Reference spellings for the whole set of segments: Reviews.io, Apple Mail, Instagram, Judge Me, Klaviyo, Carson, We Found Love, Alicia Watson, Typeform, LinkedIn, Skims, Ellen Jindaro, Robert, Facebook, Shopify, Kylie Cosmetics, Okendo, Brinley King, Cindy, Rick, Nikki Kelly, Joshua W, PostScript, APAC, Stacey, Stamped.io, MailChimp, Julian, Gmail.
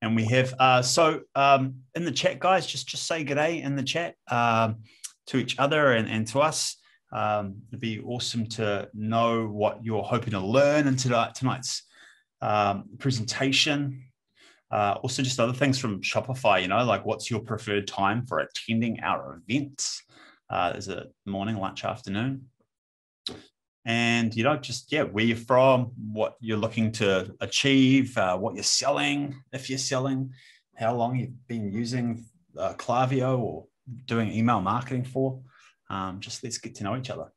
And we have, in the chat, guys, just say good day in the chat to each other and to us. It'd be awesome to know what you're hoping to learn in tonight's presentation. Also, just other things from Shopify, you know, like what's your preferred time for attending our events? There's a morning, lunch, afternoon. And, you know, just, yeah, where you're from, what you're looking to achieve, what you're selling, if you're selling, how long you've been using Klaviyo or doing email marketing for. Just let's get to know each other.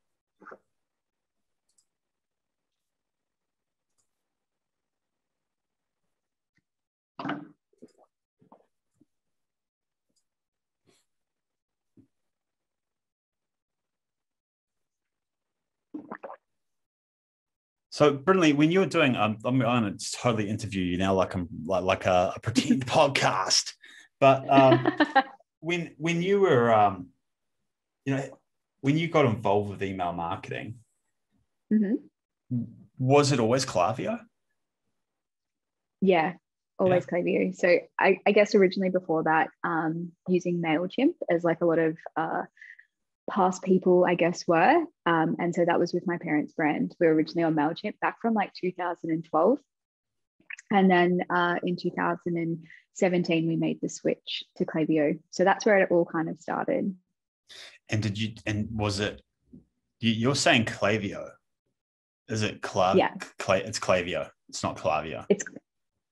So, Brinley, when you were doing, I'm going to totally interview you now, like I'm like a pretend podcast. But when you were, you know, when you got involved with email marketing, mm-hmm. was it always Klaviyo? Yeah, always Klaviyo. So I guess originally before that, using MailChimp as like a lot of past people, I guess, were. And so that was with my parents' brand. We were originally on MailChimp back from like 2012. And then in 2017, we made the switch to Klaviyo. So that's where it all kind of started. And did you, and was it, you're saying Klaviyo. Is it Klaviyo? Yeah. It's Klaviyo. It's not Klaviyo. It's,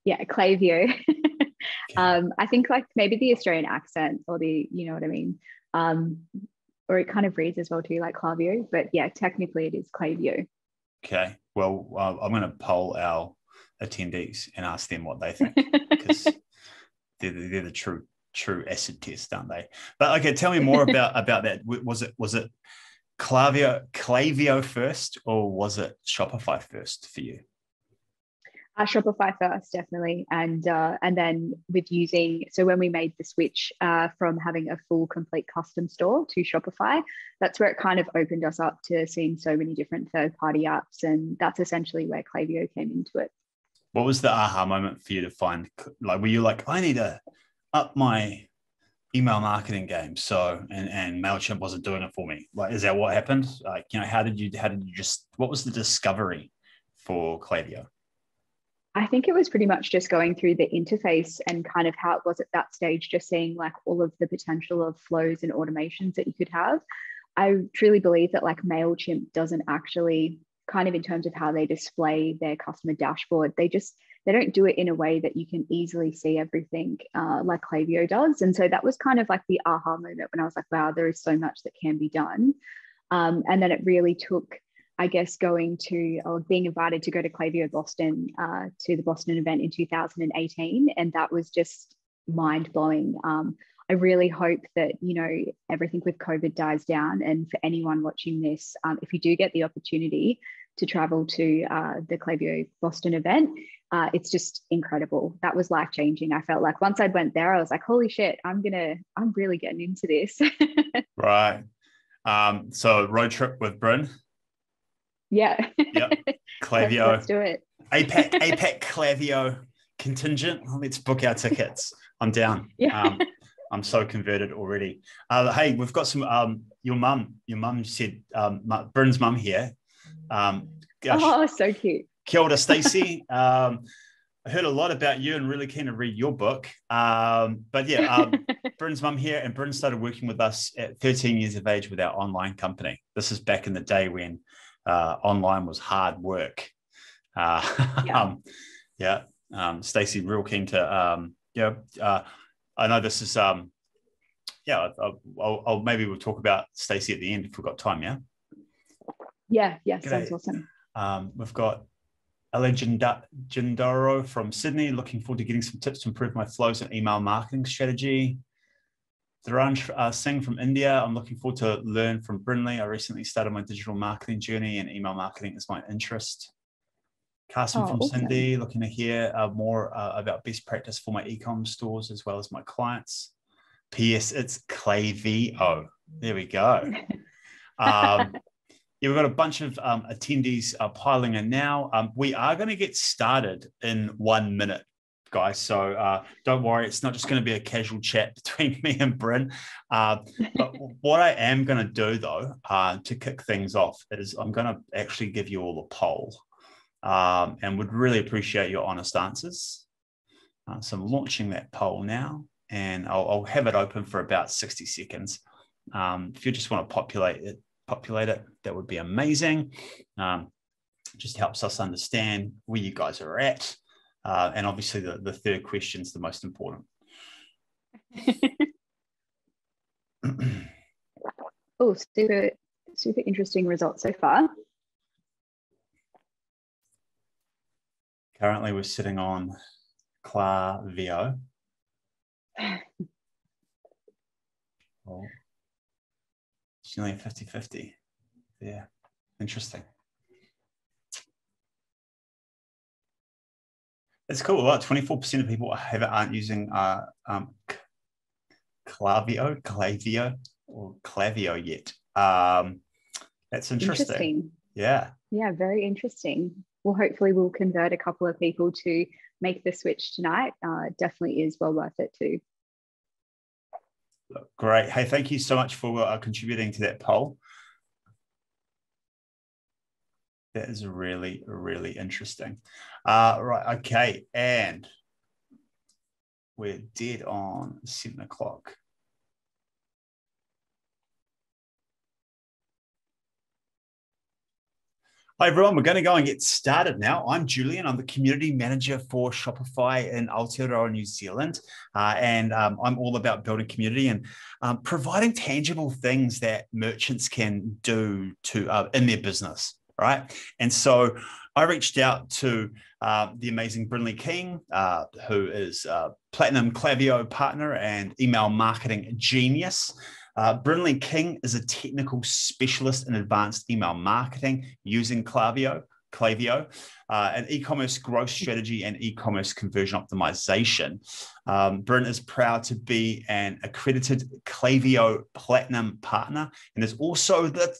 yeah, Klaviyo. Okay. I think like maybe the Australian accent or the, you know what I mean? Or it kind of reads as well too, like Klaviyo, but yeah, technically it is Klaviyo. Okay, well, I'm going to poll our attendees and ask them what they think, because they're the true acid test, aren't they? But okay, tell me more about that. Was it Klaviyo first, or was it Shopify first for you? Shopify first, definitely, and then with using, so when we made the switch from having a full complete custom store to Shopify, that's where it kind of opened us up to seeing so many different third-party apps, and that's essentially where Klaviyo came into it. What was the aha moment for you to find, like, were you like, I need to up my email marketing game, so and MailChimp wasn't doing it for me? Like, is that what happened? Like, you know, how did you just, what was the discovery for Klaviyo? I think it was pretty much just going through the interface and kind of how it was at that stage, just seeing like all of the potential of flows and automations that you could have. I truly believe that like MailChimp doesn't actually kind of, in terms of how they display their customer dashboard, they don't do it in a way that you can easily see everything like Klaviyo does. And so that was kind of like the aha moment when I was like, wow, there is so much that can be done. And then it really took, I guess, going to, or being invited to go to Klaviyo Boston, to the Boston event in 2018. And that was just mind blowing. I really hope that, you know, everything with COVID dies down. And for anyone watching this, if you do get the opportunity to travel to the Klaviyo Boston event, it's just incredible. That was life changing. I felt like once I went there, I was like, holy shit, I'm really getting into this. Right. So road trip with Bryn. Yeah. Yep. Klaviyo. Let's do it. APAC Klaviyo contingent. Let's book our tickets. I'm down. Yeah. I'm so converted already. Hey, we've got some. Your mum said, Bryn's mum here. Gosh, oh, so cute. Kia ora, Stacey. I heard a lot about you and really keen to read your book. But yeah, Bryn's mum here, and Bryn started working with us at 13 years of age with our online company. This is back in the day when online was hard work. Yeah. Stacey, real keen to, I know this is, I'll maybe we'll talk about Stacey at the end if we've got time, yeah? Yeah, sounds awesome. We've got Ellen Jindaro from Sydney, looking forward to getting some tips to improve my flows and email marketing strategy. Dharan Singh from India, I'm looking forward to learn from Brinley. I recently started my digital marketing journey and email marketing is my interest. Carson from Cindy, looking to hear more about best practice for my e-com stores as well as my clients. P.S. It's Klaviyo. There we go. Yeah, we've got a bunch of attendees piling in now. We are going to get started in 1 minute. guys. So don't worry, it's not just going to be a casual chat between me and Bryn. But what I am going to do, though, to kick things off is I'm going to actually give you all a poll, and would really appreciate your honest answers. So I'm launching that poll now, and I'll have it open for about 60 seconds. If you just want to populate it, that would be amazing. Just helps us understand where you guys are at. And obviously the third question is the most important. Oh, super, super interesting results so far. Currently we're sitting on Klaviyo. Oh, it's nearly 50-50. Yeah, interesting. It's cool. 24% of people aren't using Klaviyo yet. That's interesting. Yeah. Yeah, very interesting. Well, hopefully we'll convert a couple of people to make the switch tonight. Definitely is well worth it too. Great. Hey, thank you so much for contributing to that poll. That is really, really interesting. Right, okay, and we're dead on 7 o'clock. Hi everyone, we're going to go and get started now. I'm Julian, I'm the Community Manager for Shopify in Aotearoa, New Zealand. I'm all about building community and providing tangible things that merchants can do to in their business. Right. And so I reached out to the amazing Brinley King, who is a Platinum Klaviyo partner and email marketing genius. Brinley King is a technical specialist in advanced email marketing using Klaviyo, an e-commerce growth strategy and e-commerce conversion optimization. Bryn is proud to be an accredited Klaviyo Platinum partner and is also the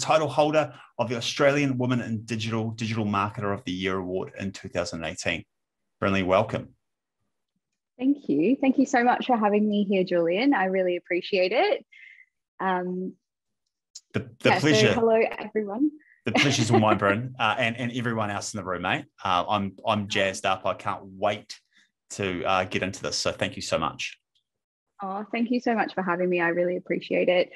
title holder of the Australian Women in Digital Marketer of the Year Award in 2018. Brinley, welcome. Thank you. Thank you so much for having me here, Julian. I really appreciate it. Pleasure. So hello, everyone. The pleasure's all mine, Bryn, and everyone else in the room, mate. I'm jazzed up. I can't wait to get into this. So thank you so much. Oh, thank you so much for having me. I really appreciate it.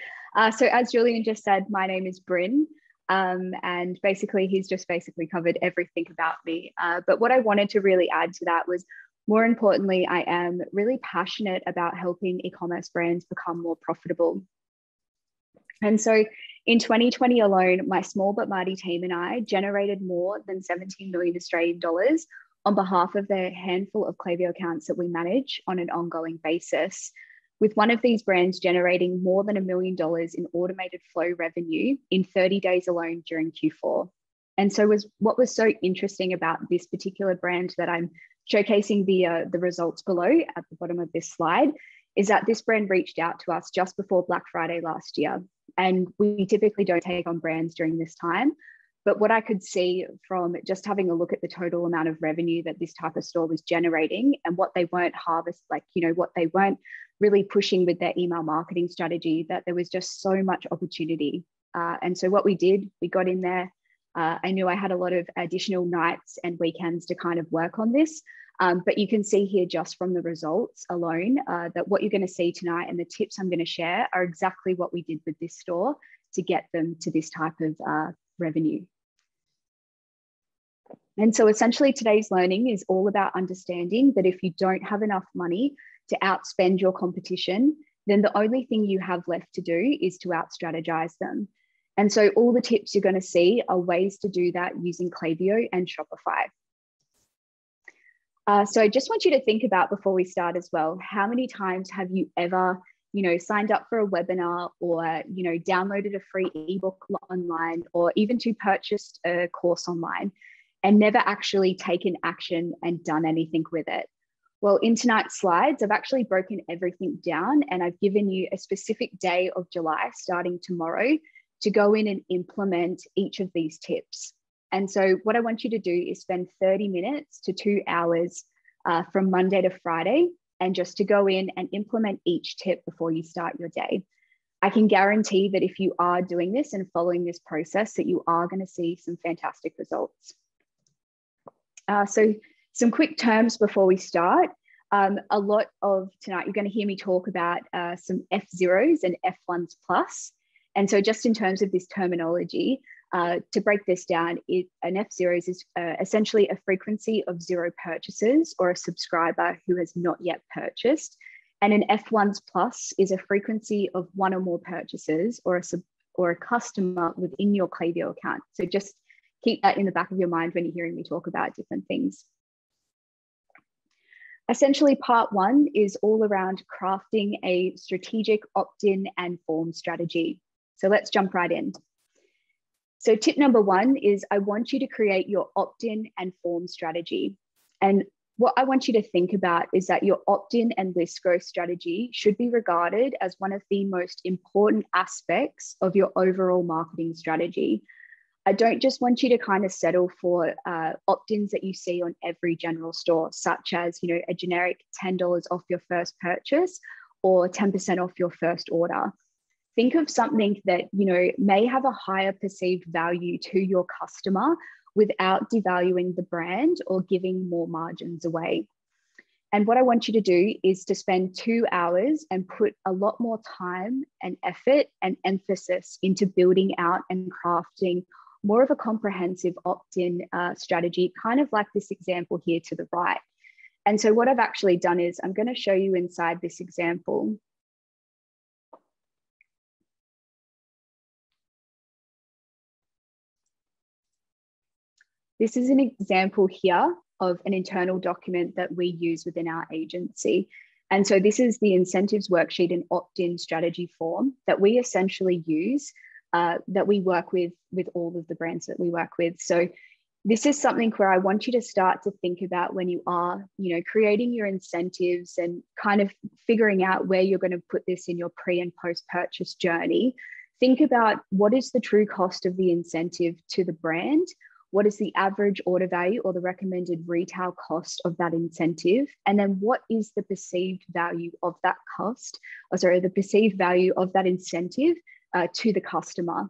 So as Julian just said, my name is Bryn, and basically he's just covered everything about me. But what I wanted to really add to that was, more importantly, I am really passionate about helping e-commerce brands become more profitable. And so in 2020 alone, my small but mighty team and I generated more than 17 million Australian dollars on behalf of the handful of Klaviyo accounts that we manage on an ongoing basis, with one of these brands generating more than $1 million in automated flow revenue in 30 days alone during Q4. And so what was so interesting about this particular brand that I'm showcasing the results below at the bottom of this slide is that this brand reached out to us just before Black Friday last year. And we typically don't take on brands during this time. But what I could see from just having a look at the total amount of revenue that this type of store was generating and what they weren't what they weren't really pushing with their email marketing strategy, that there was just so much opportunity. And so what we did, we got in there. I knew I had a lot of additional nights and weekends to kind of work on this. But you can see here just from the results alone that what you're going to see tonight and the tips I'm going to share are exactly what we did with this store to get them to this type of revenue. And so essentially today's learning is all about understanding that if you don't have enough money to outspend your competition, then the only thing you have left to do is to out-strategize them. And so all the tips you're going to see are ways to do that using Klaviyo and Shopify. So I just want you to think about before we start as well, how many times have you ever, signed up for a webinar or, downloaded a free ebook online or even to purchase a course online and never actually taken action and done anything with it? Well, in tonight's slides, I've actually broken everything down and I've given you a specific day of July starting tomorrow to go in and implement each of these tips. And so what I want you to do is spend 30 minutes to 2 hours from Monday to Friday, and just to go in and implement each tip before you start your day. I can guarantee that if you are doing this and following this process, that you are going to see some fantastic results. So some quick terms before we start. A lot of tonight, you're going to hear me talk about some F0s and F1s plus. And so just in terms of this terminology, to break this down, an F0 is essentially a frequency of zero purchases or a subscriber who has not yet purchased. And an F1s plus is a frequency of one or more purchases or a customer within your Klaviyo account. So just keep that in the back of your mind when you're hearing me talk about different things. Essentially, part one is all around crafting a strategic opt-in and form strategy. So let's jump right in. So tip number one is I want you to create your opt-in and form strategy. And what I want you to think about is that your opt-in and list growth strategy should be regarded as one of the most important aspects of your overall marketing strategy. I don't just want you to kind of settle for opt-ins that you see on every general store, such as, you know, a generic $10 off your first purchase or 10% off your first order. Think of something that, you know, may have a higher perceived value to your customer without devaluing the brand or giving more margins away. And what I want you to do is to spend 2 hours and put a lot more time and effort and emphasis into building out and crafting more of a comprehensive opt-in strategy, kind of like this example here to the right. And so what I've actually done is I'm going to show you inside this example. This is an example here of an internal document that we use within our agency. And so this is the incentives worksheet and opt-in strategy form that we essentially use that we work with all of the brands that we work with. So this is something where I want you to start to think about when you are, you know, creating your incentives and kind of figuring out where you're going to put this in your pre and post purchase journey. Think about what is the true cost of the incentive to the brand? What is the average order value or the recommended retail cost of that incentive? And then what is the perceived value of that cost? Oh, sorry, the perceived value of that incentive to the customer.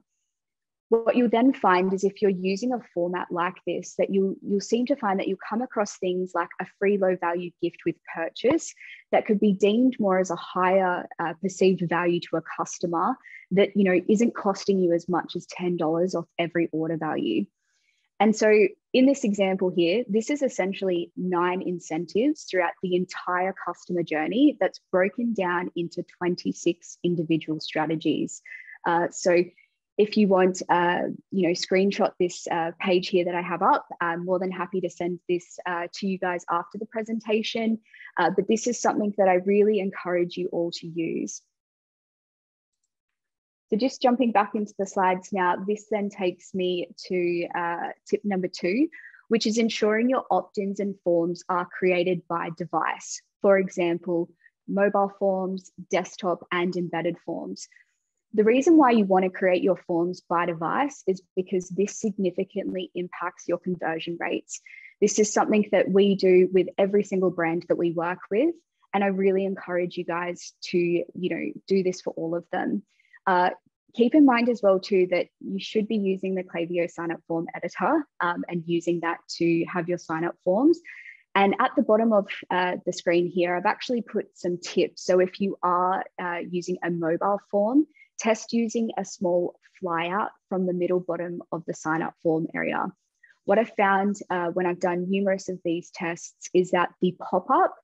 What you'll then find is if you're using a format like this, that you'll seem to find that you'll come across things like a free low value gift with purchase that could be deemed more as a higher perceived value to a customer that, you know, isn't costing you as much as $10 off every order value. And so in this example here, this is essentially 9 incentives throughout the entire customer journey that's broken down into 26 individual strategies. So if you want, you know, screenshot this page here that I have up, I'm more than happy to send this to you guys after the presentation. But this is something that I really encourage you all to use. So just jumping back into the slides now, this then takes me to tip number 2, which is ensuring your opt-ins and forms are created by device. For example, mobile forms, desktop, and embedded forms. The reason why you want to create your forms by device is because this significantly impacts your conversion rates. This is something that we do with every single brand that we work with. And I really encourage you guys to, you know, do this for all of them. Keep in mind as well too that you should be using the Klaviyo sign-up form editor and using that to have your sign-up forms. And at the bottom of the screen here, I've actually put some tips. So if you are using a mobile form, test using a small flyout from the middle bottom of the sign-up form area. What I found when I've done numerous of these tests is that the pop-up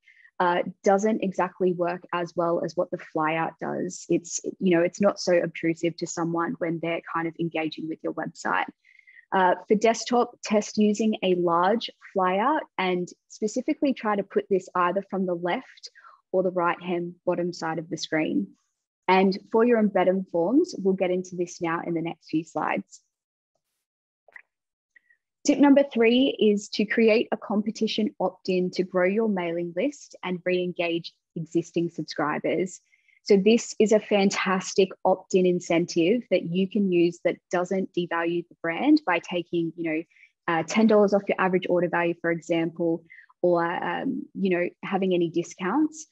doesn't exactly work as well as what the flyout does. It's, you know, it's not so obtrusive to someone when they're kind of engaging with your website. For desktop, test using a large flyout and specifically try to put this either from the left or the right-hand bottom side of the screen. And for your embedded forms, we'll get into this now in the next few slides. Tip number 3 is to create a competition opt-in to grow your mailing list and re-engage existing subscribers. So this is a fantastic opt-in incentive that you can use that doesn't devalue the brand by taking, you know, $10 off your average order value, for example, or having any discounts.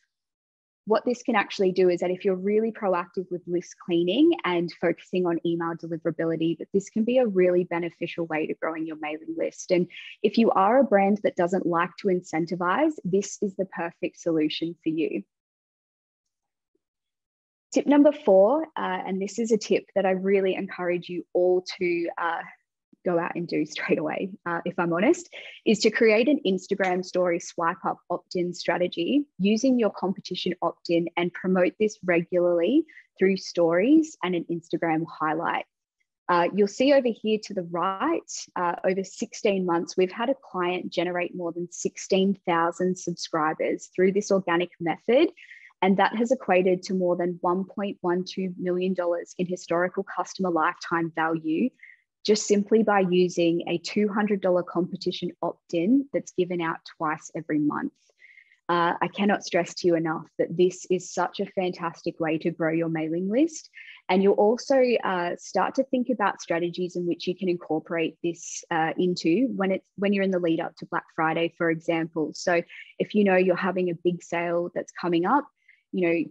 What this can actually do is that if you're really proactive with list cleaning and focusing on email deliverability, that this can be a really beneficial way to growing your mailing list. And if you are a brand that doesn't like to incentivize, this is the perfect solution for you. Tip number 4, and this is a tip that I really encourage you all to go out and do straight away, if I'm honest, is to create an Instagram story swipe up opt-in strategy using your competition opt-in and promote this regularly through stories and an Instagram highlight. You'll see over here to the right, over 16 months, we've had a client generate more than 16,000 subscribers through this organic method. And that has equated to more than $1.12 million in historical customer lifetime value, just simply by using a $200 competition opt-in that's given out twice every month. I cannot stress to you enough that this is such a fantastic way to grow your mailing list. And you'll also start to think about strategies in which you can incorporate this into when you're in the lead up to Black Friday, for example. So if you know you're having a big sale that's coming up,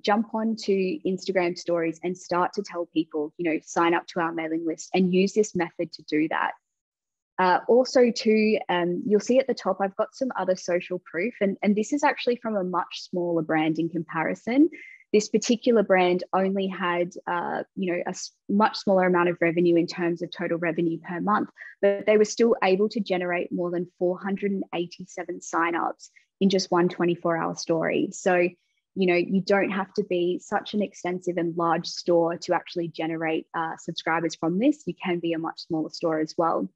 jump on to Instagram stories and start to tell people, sign up to our mailing list, and use this method to do that. Also too, you'll see at the top, I've got some other social proof, and this is actually from a much smaller brand in comparison. This particular brand only had, a much smaller amount of revenue in terms of total revenue per month, but they were still able to generate more than 487 signups in just one 24-hour story. So, you don't have to be such an extensive and large store to actually generate subscribers from this. You can be a much smaller store as well.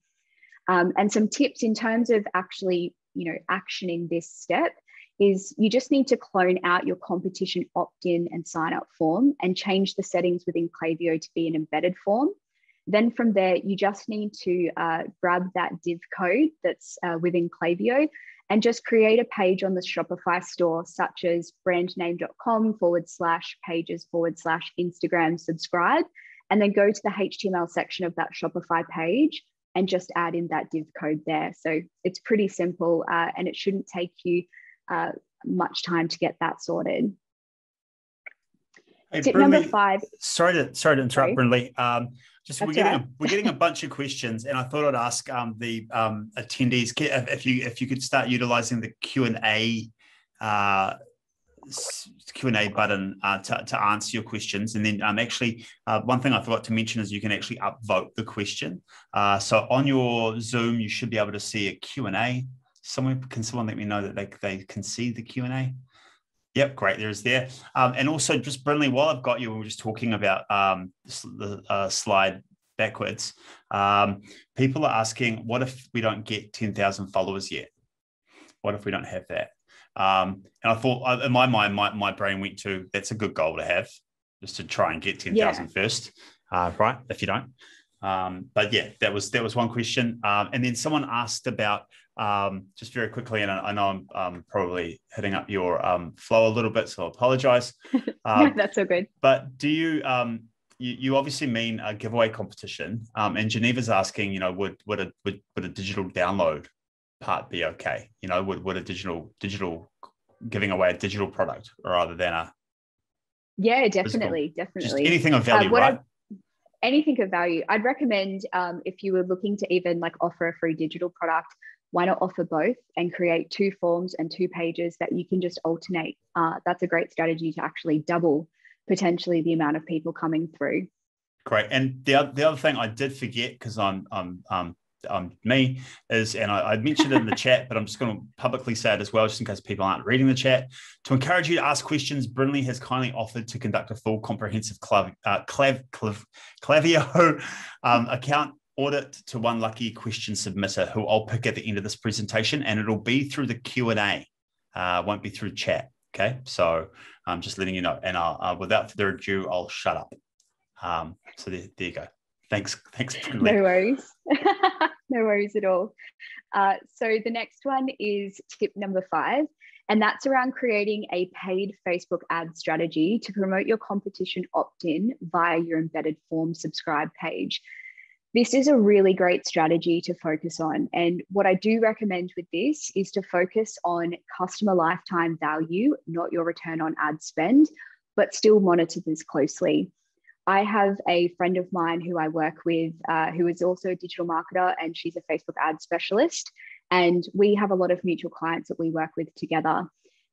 And some tips in terms of actually, actioning this step is you just need to clone out your competition opt-in and sign-up form and change the settings within Klaviyo to be an embedded form. Then from there, you just need to grab that div code that's within Klaviyo and just create a page on the Shopify store, such as brandname.com/pages/Instagram/subscribe, and then go to the HTML section of that Shopify page and just add in that div code there. So it's pretty simple, and it shouldn't take you much time to get that sorted. Hey, Tip Brinley, number 5. Sorry to interrupt, Brinley. We're getting a bunch of questions, and I thought I'd ask the attendees if you could start utilizing the Q&A button to answer your questions. And then one thing I forgot to mention is you can actually upvote the question. So on your Zoom, you should be able to see a Q&A. Can someone let me know that they can see the Q&A? Yep, great. There. And also, just Brinley, while I've got you, we were just talking about the slide backwards. People are asking, what if we don't get 10,000 followers yet? What if we don't have that? And I thought, in my mind, my brain went to, that's a good goal to have, just to try and get 10,000 first, right? If you don't. But yeah, that was one question. And then someone asked about, just very quickly, and I know I'm probably hitting up your flow a little bit, so I apologize. No, that's so good. But do you, you obviously mean a giveaway competition, and Geneva's asking, would a digital download part be okay? Would a digital giving away a digital product rather than a physical? Just anything of value, right? Anything of value. I'd recommend if you were looking to even offer a free digital product, why not offer both and create 2 forms and 2 pages that you can just alternate? That's a great strategy to actually double potentially the amount of people coming through. Great. And the other thing I did forget, because I'm me, is, and I mentioned it in the chat, but I'm just going to publicly say it as well, just in case people aren't reading the chat. To encourage you to ask questions, Brinley has kindly offered to conduct a full comprehensive Klaviyo account audit to one lucky question submitter, who I'll pick at the end of this presentation, and it'll be through the Q&A, won't be through chat. Okay, so I'm just letting you know. And I'll, without further ado, I'll shut up. So there you go. Thanks. No worries. No worries at all. So the next one is tip number 5, and that's around creating a paid Facebook ad strategy to promote your competition opt-in via your embedded form subscribe page. This is a really great strategy to focus on. And what I do recommend with this is to focus on customer lifetime value, not your return on ad spend, but still monitor this closely. I have a friend of mine who I work with who is also a digital marketer, and she's a Facebook ad specialist. And we have a lot of mutual clients that we work with together.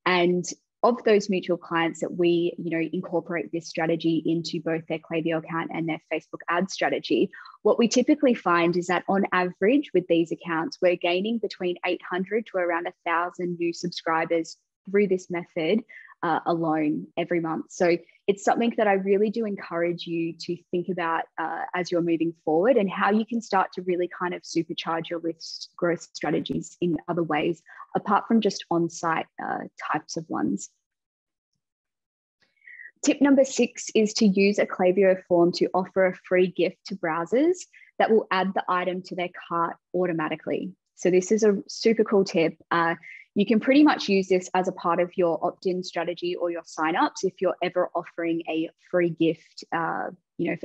And of those mutual clients that we, incorporate this strategy into both their Klaviyo account and their Facebook ad strategy, what we typically find is that on average with these accounts, we're gaining between 800 to around 1,000 new subscribers through this method alone every month. So it's something that I really do encourage you to think about as you're moving forward, and how you can start to really kind of supercharge your list growth strategies in other ways, apart from just on-site types of ones. Tip number 6 is to use a Klaviyo form to offer a free gift to browsers that will add the item to their cart automatically. So this is a super cool tip. You can pretty much use this as a part of your opt-in strategy or your sign-ups if you're ever offering a free gift, for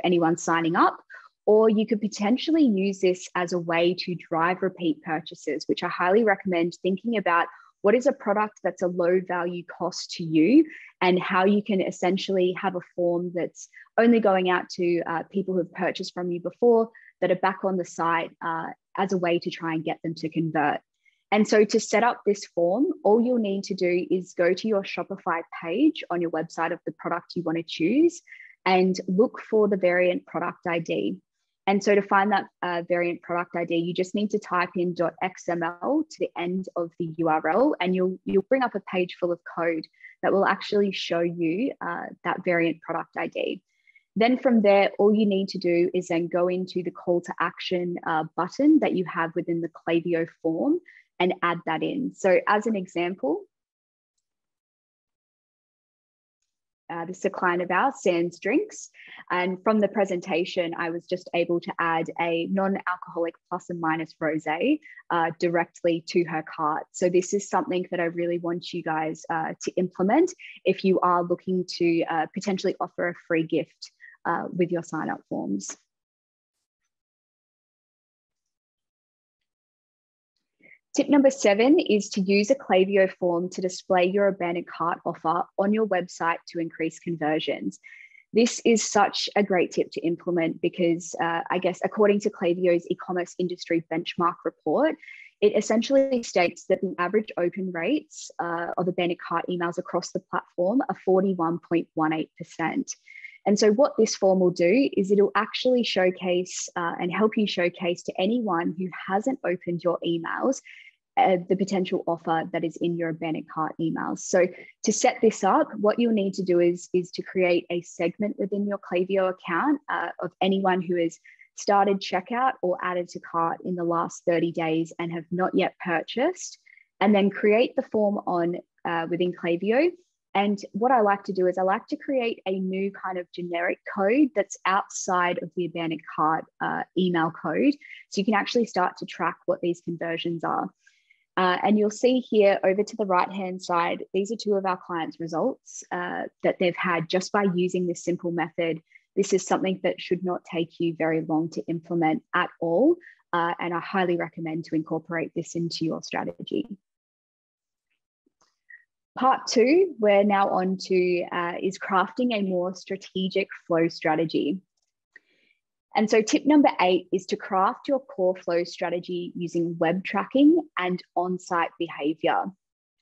anyone signing up. Or you could potentially use this as a way to drive repeat purchases, which I highly recommend thinking about what is a product that's a low value cost to you, and how you can essentially have a form that's only going out to people who've purchased from you before that are back on the site as a way to try and get them to convert. And so to set up this form, all you'll need to do is go to your Shopify page on your website of the product you want to choose and look for the variant product ID. And so to find that variant product ID, you just need to type in .xml to the end of the URL, and you'll bring up a page full of code that will actually show you that variant product ID. Then from there, all you need to do is then go into the call to action button that you have within the Klaviyo form and add that in. So as an example, this is a client of ours, Sans Drinks. And from the presentation, I was just able to add a non-alcoholic plus and minus rosé directly to her cart. So this is something that I really want you guys to implement if you are looking to potentially offer a free gift with your sign-up forms. Tip number 7 is to use a Klaviyo form to display your abandoned cart offer on your website to increase conversions. This is such a great tip to implement because according to Klaviyo's e-commerce industry benchmark report, it essentially states that the average open rates of abandoned cart emails across the platform are 41.18%. And so what this form will do is it'll actually showcase and help you showcase to anyone who hasn't opened your emails the potential offer that is in your abandoned cart emails. So to set this up, what you'll need to do is to create a segment within your Klaviyo account of anyone who has started checkout or added to cart in the last 30 days and have not yet purchased, and then create the form on within Klaviyo. And what I like to do is I like to create a new kind of generic code that's outside of the abandoned cart email code. So you can actually start to track what these conversions are. And you'll see here over to the right-hand side, these are 2 of our clients' results that they've had just by using this simple method. This is something that should not take you very long to implement at all. And I highly recommend to incorporate this into your strategy. Part 2, we're now on to is crafting a more strategic flow strategy. And so tip number 8 is to craft your core flow strategy using web tracking and on-site behavior.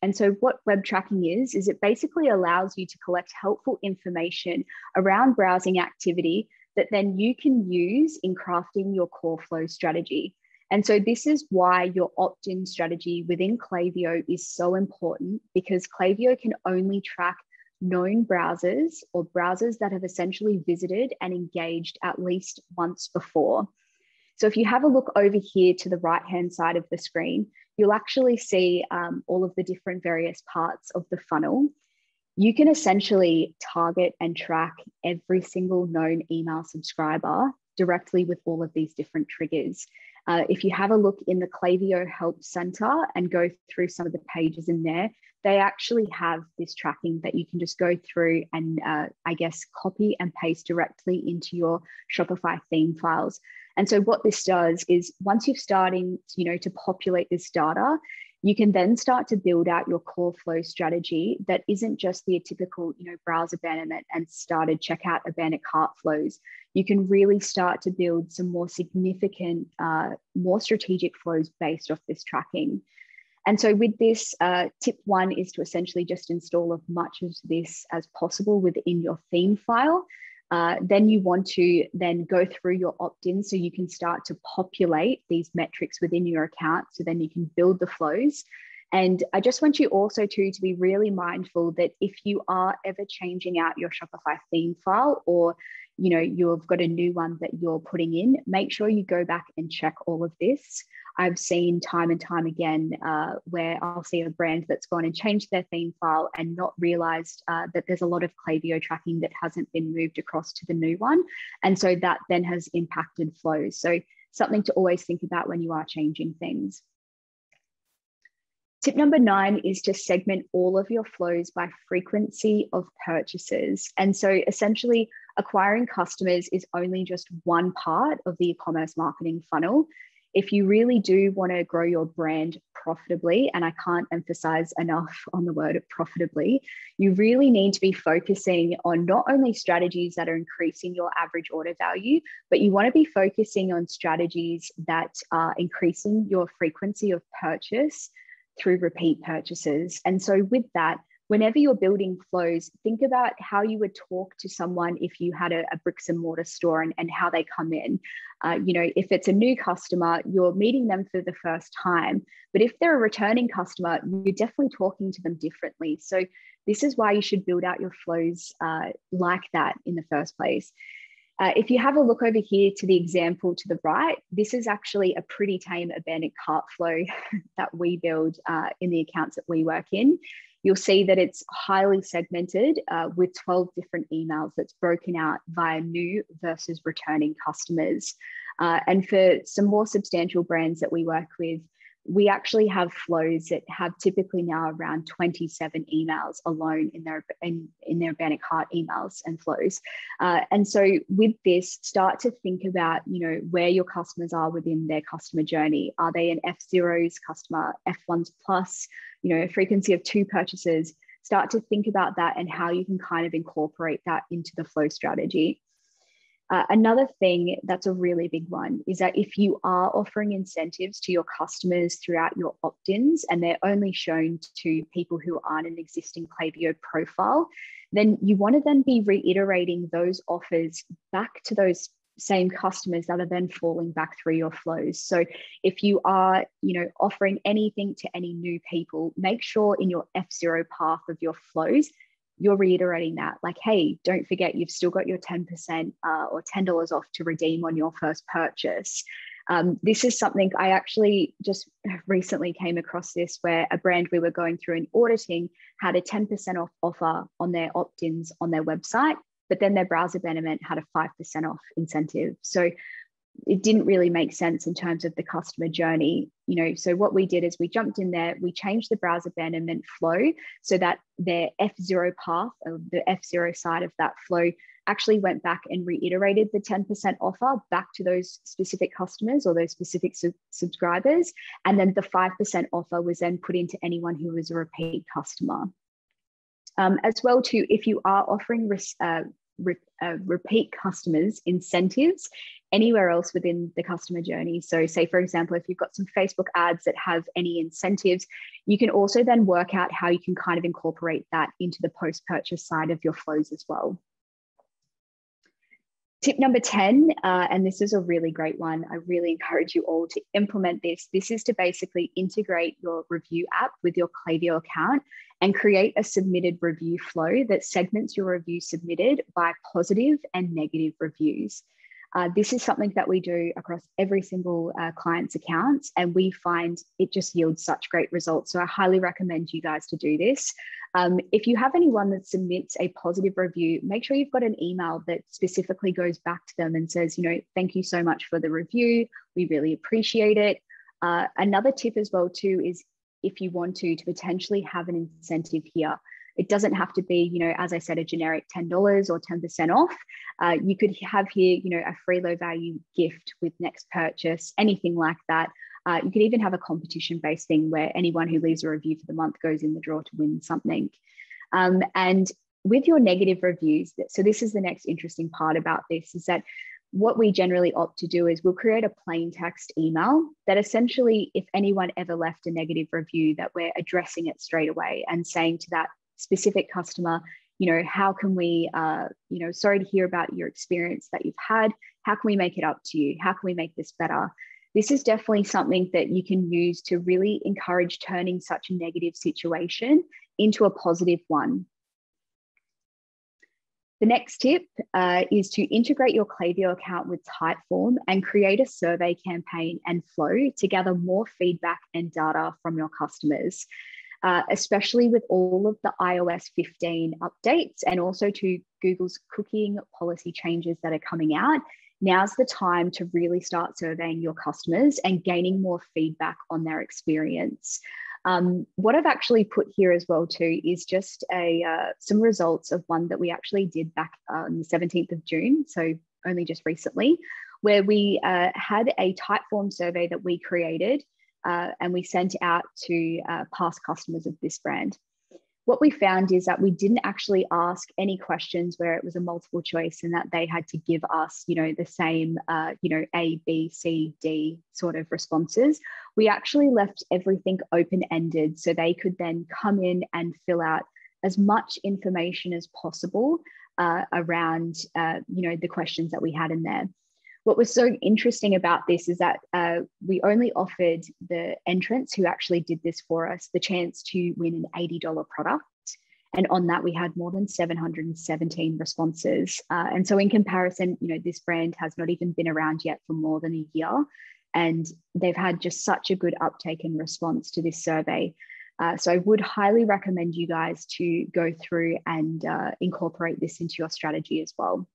And so what web tracking is it basically allows you to collect helpful information around browsing activity that then you can use in crafting your core flow strategy. And so this is why your opt-in strategy within Klaviyo is so important, because Klaviyo can only track known browsers or browsers that have essentially visited and engaged at least once before. So if you have a look over here to the right-hand side of the screen, you'll actually see all of the different various parts of the funnel. You can essentially target and track every single known email subscriber directly with all of these different triggers. If you have a look in the Klaviyo Help Center and go through some of the pages in there, they actually have this tracking that you can just go through and copy and paste directly into your Shopify theme files. And so what this does is once you're starting, to populate this data, you can then start to build out your core flow strategy that isn't just the typical, browse abandonment and started checkout abandoned cart flows. You can really start to build some more significant, more strategic flows based off this tracking. And so with this, tip one is to essentially just install as much of this as possible within your theme file. Then you want to then go through your opt-ins so you can start to populate these metrics within your account so then you can build the flows. And I just want you also to be really mindful that if you are ever changing out your Shopify theme file or you've got a new one that you're putting in, make sure you go back and check all of this. I've seen time and time again where I'll see a brand that's gone and changed their theme file and not realized that there's a lot of Klaviyo tracking that hasn't been moved across to the new one. And so that then has impacted flows. So something to always think about when you are changing things. Tip number 9 is to segment all of your flows by frequency of purchases. And so essentially acquiring customers is only just one part of the e-commerce marketing funnel. If you really do want to grow your brand profitably, and I can't emphasize enough on the word profitably, you really need to be focusing on not only strategies that are increasing your average order value, but you want to be focusing on strategies that are increasing your frequency of purchase through repeat purchases. And so with that, whenever you're building flows, think about how you would talk to someone if you had a bricks and mortar store and how they come in. If it's a new customer, you're meeting them for the first time. But if they're a returning customer, you're definitely talking to them differently. So this is why you should build out your flows like that in the first place. If you have a look over here to the example to the right, this is actually a pretty tame abandoned cart flow that we build in the accounts that we work in. You'll see that it's highly segmented with 12 different emails that's broken out via new versus returning customers. And for some more substantial brands that we work with, we actually have flows that have typically now around 27 emails alone in their abandoned cart emails and flows. And so with this, start to think about, where your customers are within their customer journey. Are they an F0s customer, F1s plus, a frequency of 2 purchases? Start to think about that and how you can kind of incorporate that into the flow strategy. Another thing that's a really big one is that if you are offering incentives to your customers throughout your opt-ins and they're only shown to people who aren't an existing Klaviyo profile, then you want to then be reiterating those offers back to those same customers that are then falling back through your flows. So if you are, offering anything to any new people, make sure in your F0 path of your flows, you're reiterating that, like, hey, don't forget, you've still got your 10% or $10 off to redeem on your first purchase. This is something I actually just recently came across this, where a brand we were going through and auditing had a 10% off offer on their opt-ins on their website, but then their browser abandonment had a 5% off incentive. So it didn't really make sense in terms of the customer journey, So what we did is we jumped in there, we changed the browser abandonment flow so that their F0 path, or the F0 side of that flow, actually went back and reiterated the 10% offer back to those specific customers or those specific subscribers. And then the 5% offer was then put into anyone who was a repeat customer. As well too, if you are offering repeat customers incentives anywhere else within the customer journey. So say, for example, if you've got some Facebook ads that have any incentives, you can also then work out how you can kind of incorporate that into the post-purchase side of your flows as well. Tip number 10, and this is a really great one. I really encourage you all to implement this. This is to basically integrate your review app with your Klaviyo account and create a submitted review flow that segments your review submitted by positive and negative reviews. This is something that we do across every single client's accounts, and we find it just yields such great results. So I highly recommend you guys to do this. If you have anyone that submits a positive review, make sure you've got an email that specifically goes back to them and says, thank you so much for the review. We really appreciate it. Another tip as well too is if you want to potentially have an incentive here. It doesn't have to be, you know, as I said, a generic $10 or 10% off. You could have here, you know, a free low value gift with next purchase, anything like that. You could even have a competition-based thing where anyone who leaves a review for the month goes in the draw to win something. And with your negative reviews, so this is the next interesting part about this, is that what we generally opt to do is we'll create a plain text email that essentially, if anyone ever left a negative review, that we're addressing it straight away and saying to that specific customer, you know, how can we, you know, sorry to hear about your experience that you've had. How can we make it up to you? How can we make this better? This is definitely something that you can use to really encourage turning such a negative situation into a positive one. The next tip is to integrate your Klaviyo account with Typeform and create a survey campaign and flow to gather more feedback and data from your customers, especially with all of the iOS 15 updates and also to Google's cooking policy changes that are coming out. Now's the time to really start surveying your customers and gaining more feedback on their experience. What I've actually put here as well too is just some results of one that we actually did back on the 17th of June, so only just recently, where we had a Typeform survey that we created and we sent out to past customers of this brand. What we found is that we didn't actually ask any questions where it was a multiple choice and that they had to give us, you know, the same, you know, A, B, C, D sort of responses. We actually left everything open-ended so they could then come in and fill out as much information as possible around, you know, the questions that we had in there. What was so interesting about this is that we only offered the entrants who actually did this for us the chance to win an $80 product. And on that, we had more than 717 responses. And so in comparison, you know, this brand has not even been around yet for more than a year. And they've had just such a good uptake and response to this survey. So I would highly recommend you guys to go through and incorporate this into your strategy as well.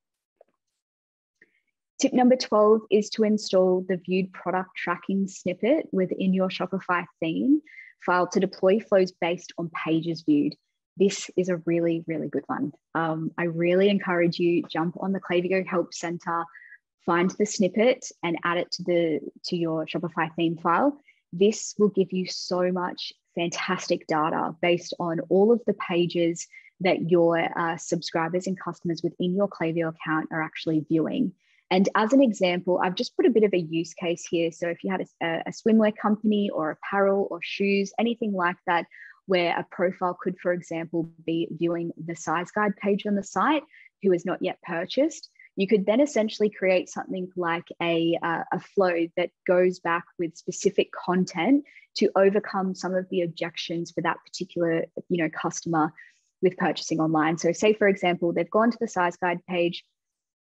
Tip number 12 is to install the viewed product tracking snippet within your Shopify theme file to deploy flows based on pages viewed. This is a really, really good one. I really encourage you, jump on the Klaviyo Help Center, find the snippet and add it to your Shopify theme file. This will give you so much fantastic data based on all of the pages that your subscribers and customers within your Klaviyo account are actually viewing. And as an example, I've just put a bit of a use case here. So if you had a swimwear company or apparel or shoes, anything like that, where a profile could, for example, be viewing the size guide page on the site, who has not yet purchased, you could then essentially create something like a flow that goes back with specific content to overcome some of the objections for that particular, you know, customer with purchasing online. So say, for example, they've gone to the size guide page,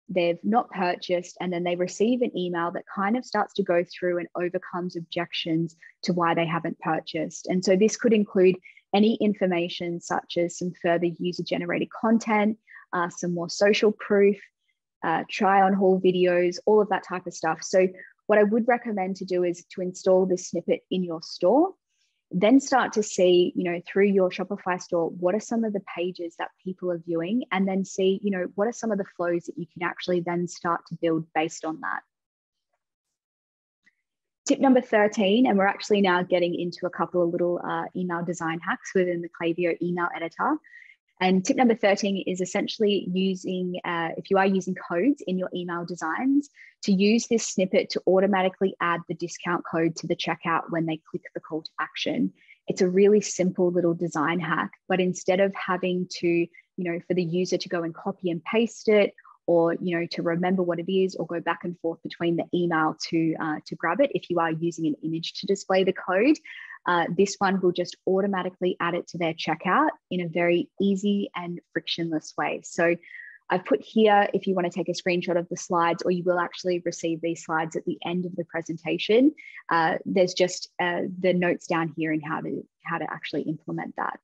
they've not purchased, and then they receive an email that kind of starts to go through and overcomes objections to why they haven't purchased. And so this could include any information such as some further user-generated content, some more social proof, try-on haul videos, all of that type of stuff. So what I would recommend to do is to install this snippet in your store, then start to see, you know, through your Shopify store, what are some of the pages that people are viewing, and then see, you know, what are some of the flows that you can actually then start to build based on that. Tip number 13, and we're actually now getting into a couple of little email design hacks within the Klaviyo email editor. And tip number 13 is essentially using, if you are using codes in your email designs, to use this snippet to automatically add the discount code to the checkout when they click the call to action. It's a really simple little design hack, but instead of having to, you know, for the user to go and copy and paste it, or, you know, to remember what it is, or go back and forth between the email to grab it, if you are using an image to display the code, this one will just automatically add it to their checkout in a very easy and frictionless way. So I've put here, if you want to take a screenshot of the slides, or you will actually receive these slides at the end of the presentation, there's just the notes down here and how to actually implement that.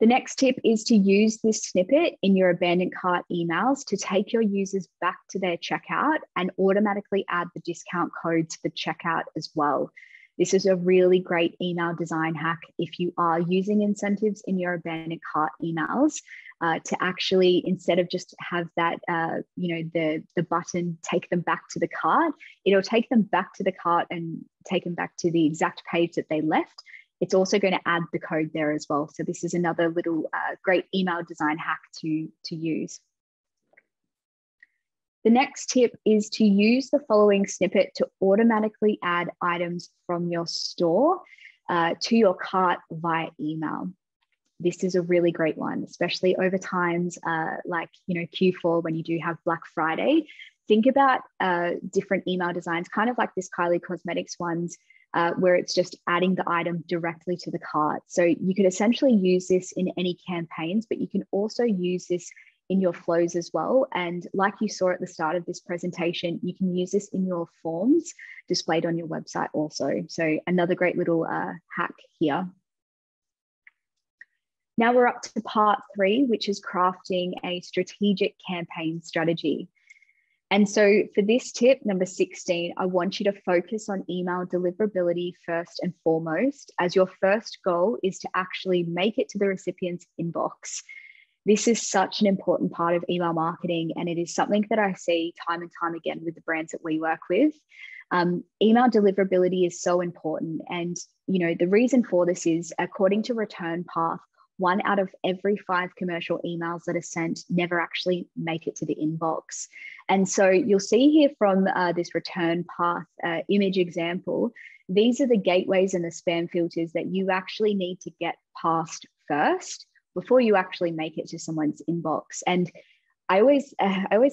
The next tip is to use this snippet in your abandoned cart emails to take your users back to their checkout and automatically add the discount code to the checkout as well. This is a really great email design hack if you are using incentives in your organic cart emails to actually, instead of just have that, the button take them back to the cart, it'll take them back to the cart and take them back to the exact page that they left. It's also going to add the code there as well. So this is another little great email design hack to use. The next tip is to use the following snippet to automatically add items from your store to your cart via email. This is a really great one, especially over times like Q4 when you do have Black Friday. Think about different email designs, kind of like this Kylie Cosmetics ones, where it's just adding the item directly to the cart. So you could essentially use this in any campaigns, but you can also use this in your flows as well. And like you saw at the start of this presentation, you can use this in your forms displayed on your website also. So another great little hack here. Now we're up to part three, which is crafting a strategic campaign strategy. And so for this tip, number 16, I want you to focus on email deliverability first and foremost, as your first goal is to actually make it to the recipient's inbox. This is such an important part of email marketing, and it is something that I see time and time again with the brands that we work with. Email deliverability is so important. And, the reason for this is, according to Return Path, 1 out of every 5 commercial emails that are sent never actually make it to the inbox. And so you'll see here from this Return Path image example, these are the gateways and the spam filters that you actually need to get past first before you actually make it to someone's inbox. And I always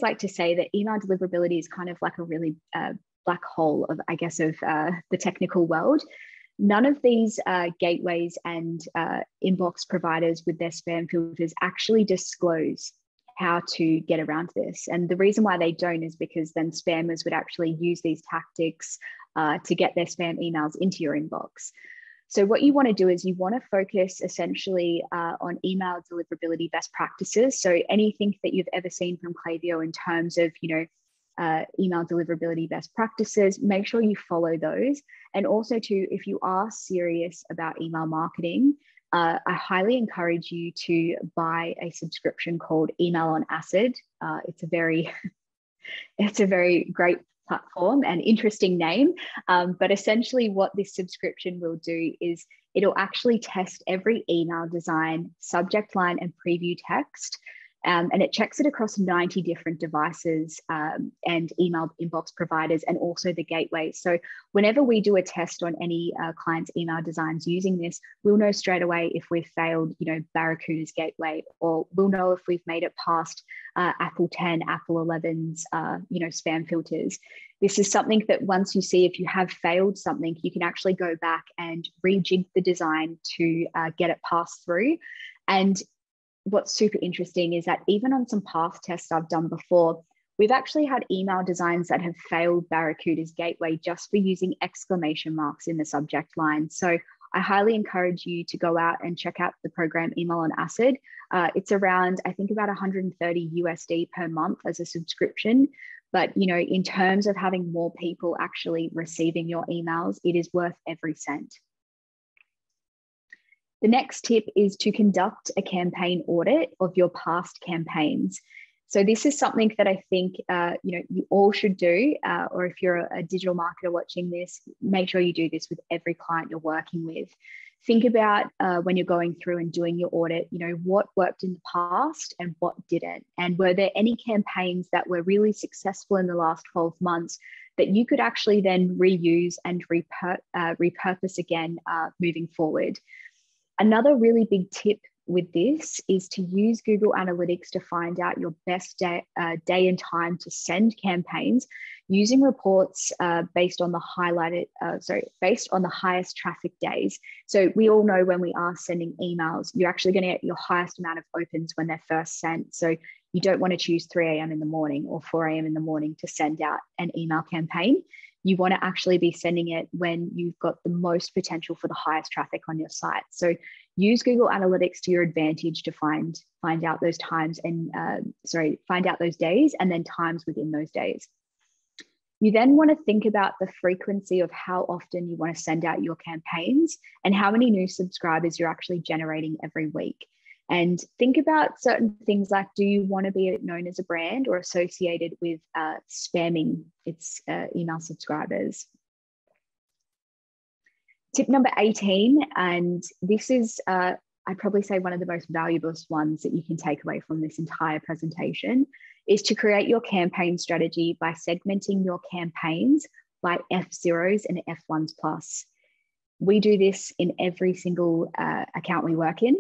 like to say that email deliverability is kind of like a really black hole of, the technical world. None of these gateways and inbox providers with their spam filters actually disclose how to get around this. And the reason why they don't is because then spammers would actually use these tactics to get their spam emails into your inbox. So what you want to do is you want to focus essentially on email deliverability best practices. So anything that you've ever seen from Klaviyo in terms of, email deliverability best practices, make sure you follow those. And also too, if you are serious about email marketing, I highly encourage you to buy a subscription called Email on Acid. It's a very great platform and interesting name, but essentially what this subscription will do is it'll actually test every email design, subject line and preview text. And it checks it across 90 different devices and email inbox providers and also the gateway. So whenever we do a test on any client's email designs using this, we'll know straight away if we've failed, Barracuda's gateway, or we'll know if we've made it past Apple 10, Apple 11's, spam filters. This is something that once you see if you have failed something, you can actually go back and rejig the design to get it passed through. And what's super interesting is that even on some past tests I've done before, we've actually had email designs that have failed Barracuda's gateway just for using exclamation marks in the subject line. So I highly encourage you to go out and check out the program Email on Acid. It's around, I think, about $130 per month as a subscription. But, in terms of having more people actually receiving your emails, it is worth every cent. The next tip is to conduct a campaign audit of your past campaigns. So this is something that I think you all should do, or if you're a digital marketer watching this, make sure you do this with every client you're working with. Think about when you're going through and doing your audit, what worked in the past and what didn't. And were there any campaigns that were really successful in the last 12 months that you could actually then reuse and repurpose again moving forward? Another really big tip with this is to use Google Analytics to find out your best day and time to send campaigns using reports based on the highest traffic days. So we all know when we are sending emails, you're actually going to get your highest amount of opens when they're first sent. So you don't want to choose 3 a.m. in the morning or 4 a.m. in the morning to send out an email campaign. You want to actually be sending it when you've got the most potential for the highest traffic on your site. So use Google Analytics to your advantage to find out those times and find out those days and then times within those days. You then want to think about the frequency of how often you want to send out your campaigns and how many new subscribers you're actually generating every week. And think about certain things like, do you want to be known as a brand or associated with spamming its email subscribers? Tip number 18, and this is, I'd probably say one of the most valuable ones that you can take away from this entire presentation, is to create your campaign strategy by segmenting your campaigns by F0s and F1s plus. We do this in every single account we work in,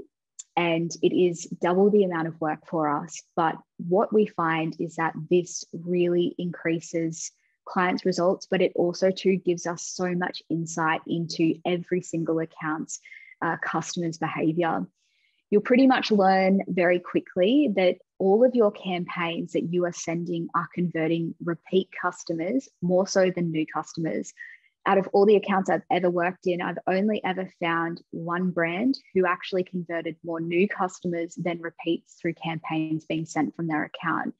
and it is double the amount of work for us. But what we find is that this really increases clients' results, but it also too gives us so much insight into every single account's customers' behavior. You'll pretty much learn very quickly that all of your campaigns that you are sending are converting repeat customers more so than new customers. Out of all the accounts I've ever worked in, I've only ever found one brand who actually converted more new customers than repeats through campaigns being sent from their account.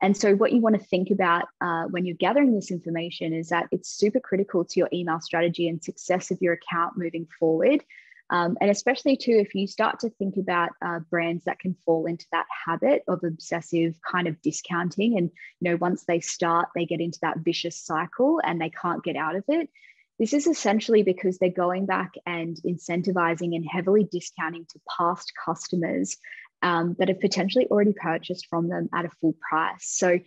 And so what you want to think about when you're gathering this information is that it's super critical to your email strategy and success of your account moving forward. And especially too, if you start to think about brands that can fall into that habit of obsessive kind of discounting, and you know, once they start, they get into that vicious cycle and they can't get out of it. This is essentially because they're going back and incentivizing and heavily discounting to past customers that have potentially already purchased from them at a full price. So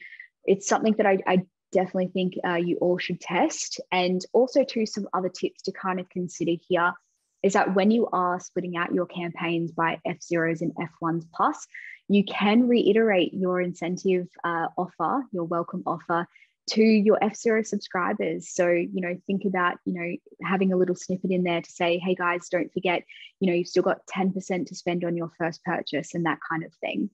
it's something that I definitely think you all should test. And also too, some other tips to kind of consider here is that when you are splitting out your campaigns by F0s and F1s plus, you can reiterate your incentive offer, your welcome offer to your F0 subscribers. So, you know, think about, you know, having a little snippet in there to say, hey guys, don't forget, you know, you've still got 10% to spend on your first purchase and that kind of thing.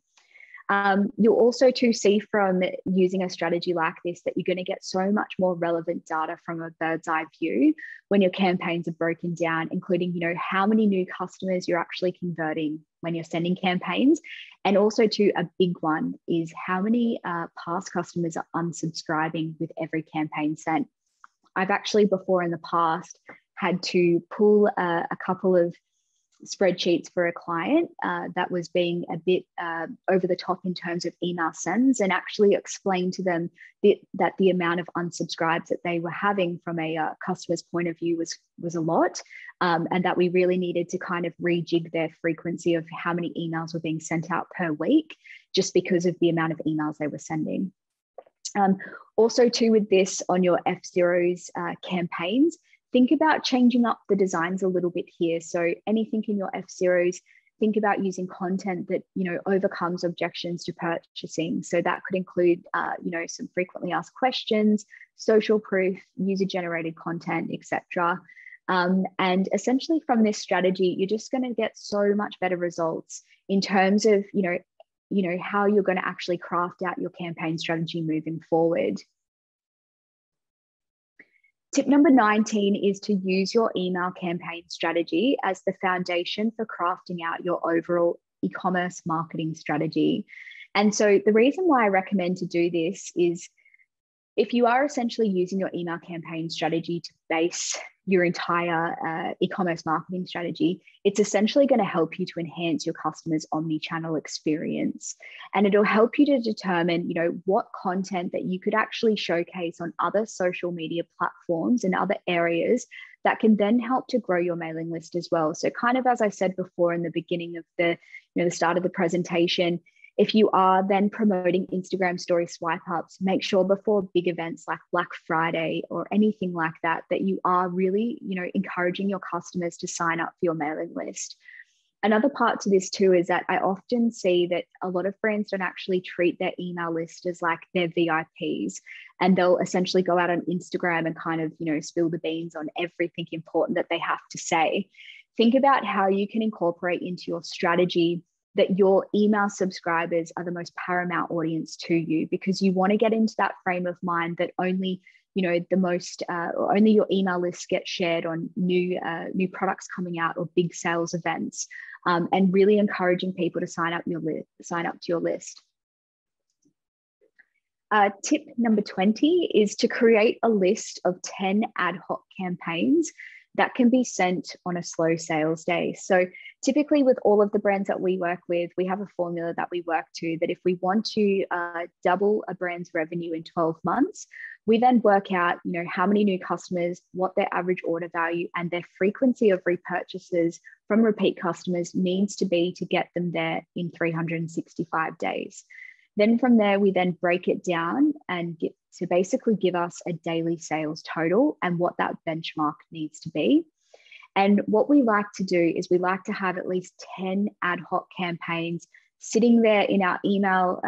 You'll also too see from using a strategy like this that you're going to get so much more relevant data from a bird's eye view when your campaigns are broken down, including, you know, how many new customers you're actually converting when you're sending campaigns. And also too, a big one is how many past customers are unsubscribing with every campaign sent. I've actually before in the past had to pull a couple of spreadsheets for a client that was being a bit over the top in terms of email sends, and actually explain to them that the amount of unsubscribes that they were having from a customer's point of view was a lot, and that we really needed to kind of rejig their frequency of how many emails were being sent out per week, just because of the amount of emails they were sending. Also too, with this on your F0s campaigns, think about changing up the designs a little bit here. So anything in your F0s, think about using content that, you know, overcomes objections to purchasing. So that could include, you know, some frequently asked questions, social proof, user-generated content, etc. And essentially from this strategy, you're just going to get so much better results in terms of, you know, how you're going to actually craft out your campaign strategy moving forward. Tip number 19 is to use your email campaign strategy as the foundation for crafting out your overall e-commerce marketing strategy. And so the reason why I recommend to do this is if you are essentially using your email campaign strategy to base your entire e-commerce marketing strategy, it's essentially going to help you to enhance your customers' omni-channel experience. And it'll help you to determine, you know, what content that you could actually showcase on other social media platforms and other areas that can then help to grow your mailing list as well. So kind of as I said before in the beginning of the, you know, the start of the presentation, if you are then promoting Instagram story swipe ups, make sure before big events like Black Friday or anything like that, that you are really, you know, encouraging your customers to sign up for your mailing list. Another part to this too is that I often see that a lot of brands don't actually treat their email list as like their VIPs, and they'll essentially go out on Instagram and kind of, you know, spill the beans on everything important that they have to say. Think about how you can incorporate into your strategy that your email subscribers are the most paramount audience to you, because you want to get into that frame of mind that only, you know, the most, only your email list gets shared on new products coming out or big sales events, and really encouraging people to sign up to your list. Tip number 20 is to create a list of 10 ad hoc campaigns that can be sent on a slow sales day. So typically with all of the brands that we work with, we have a formula that we work to that if we want to double a brand's revenue in 12 months, we then work out, you know, how many new customers, what their average order value and their frequency of repurchases from repeat customers needs to be to get them there in 365 days. Then from there, we then break it down and get to basically give us a daily sales total and what that benchmark needs to be. And what we like to do is we like to have at least 10 ad hoc campaigns sitting there in our email,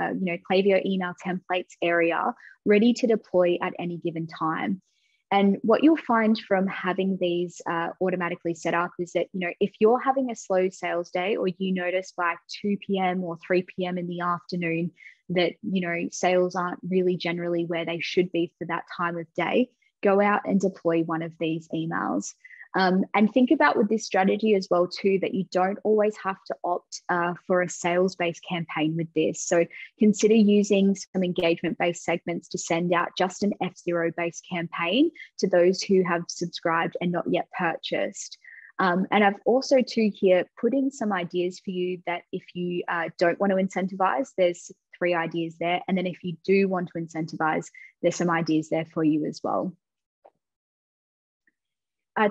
Klaviyo email templates area, ready to deploy at any given time. And what you'll find from having these automatically set up is that, you know, if you're having a slow sales day or you notice by 2 p.m. or 3 p.m. in the afternoon that, you know, sales aren't really generally where they should be for that time of day, go out and deploy one of these emails. And think about with this strategy as well, too, that you don't always have to opt for a sales-based campaign with this. So consider using some engagement-based segments to send out just an F0-based campaign to those who have subscribed and not yet purchased. And I've also, too, here put in some ideas for you that if you don't want to incentivize, there's 3 ideas there. And then if you do want to incentivize, there's some ideas there for you as well.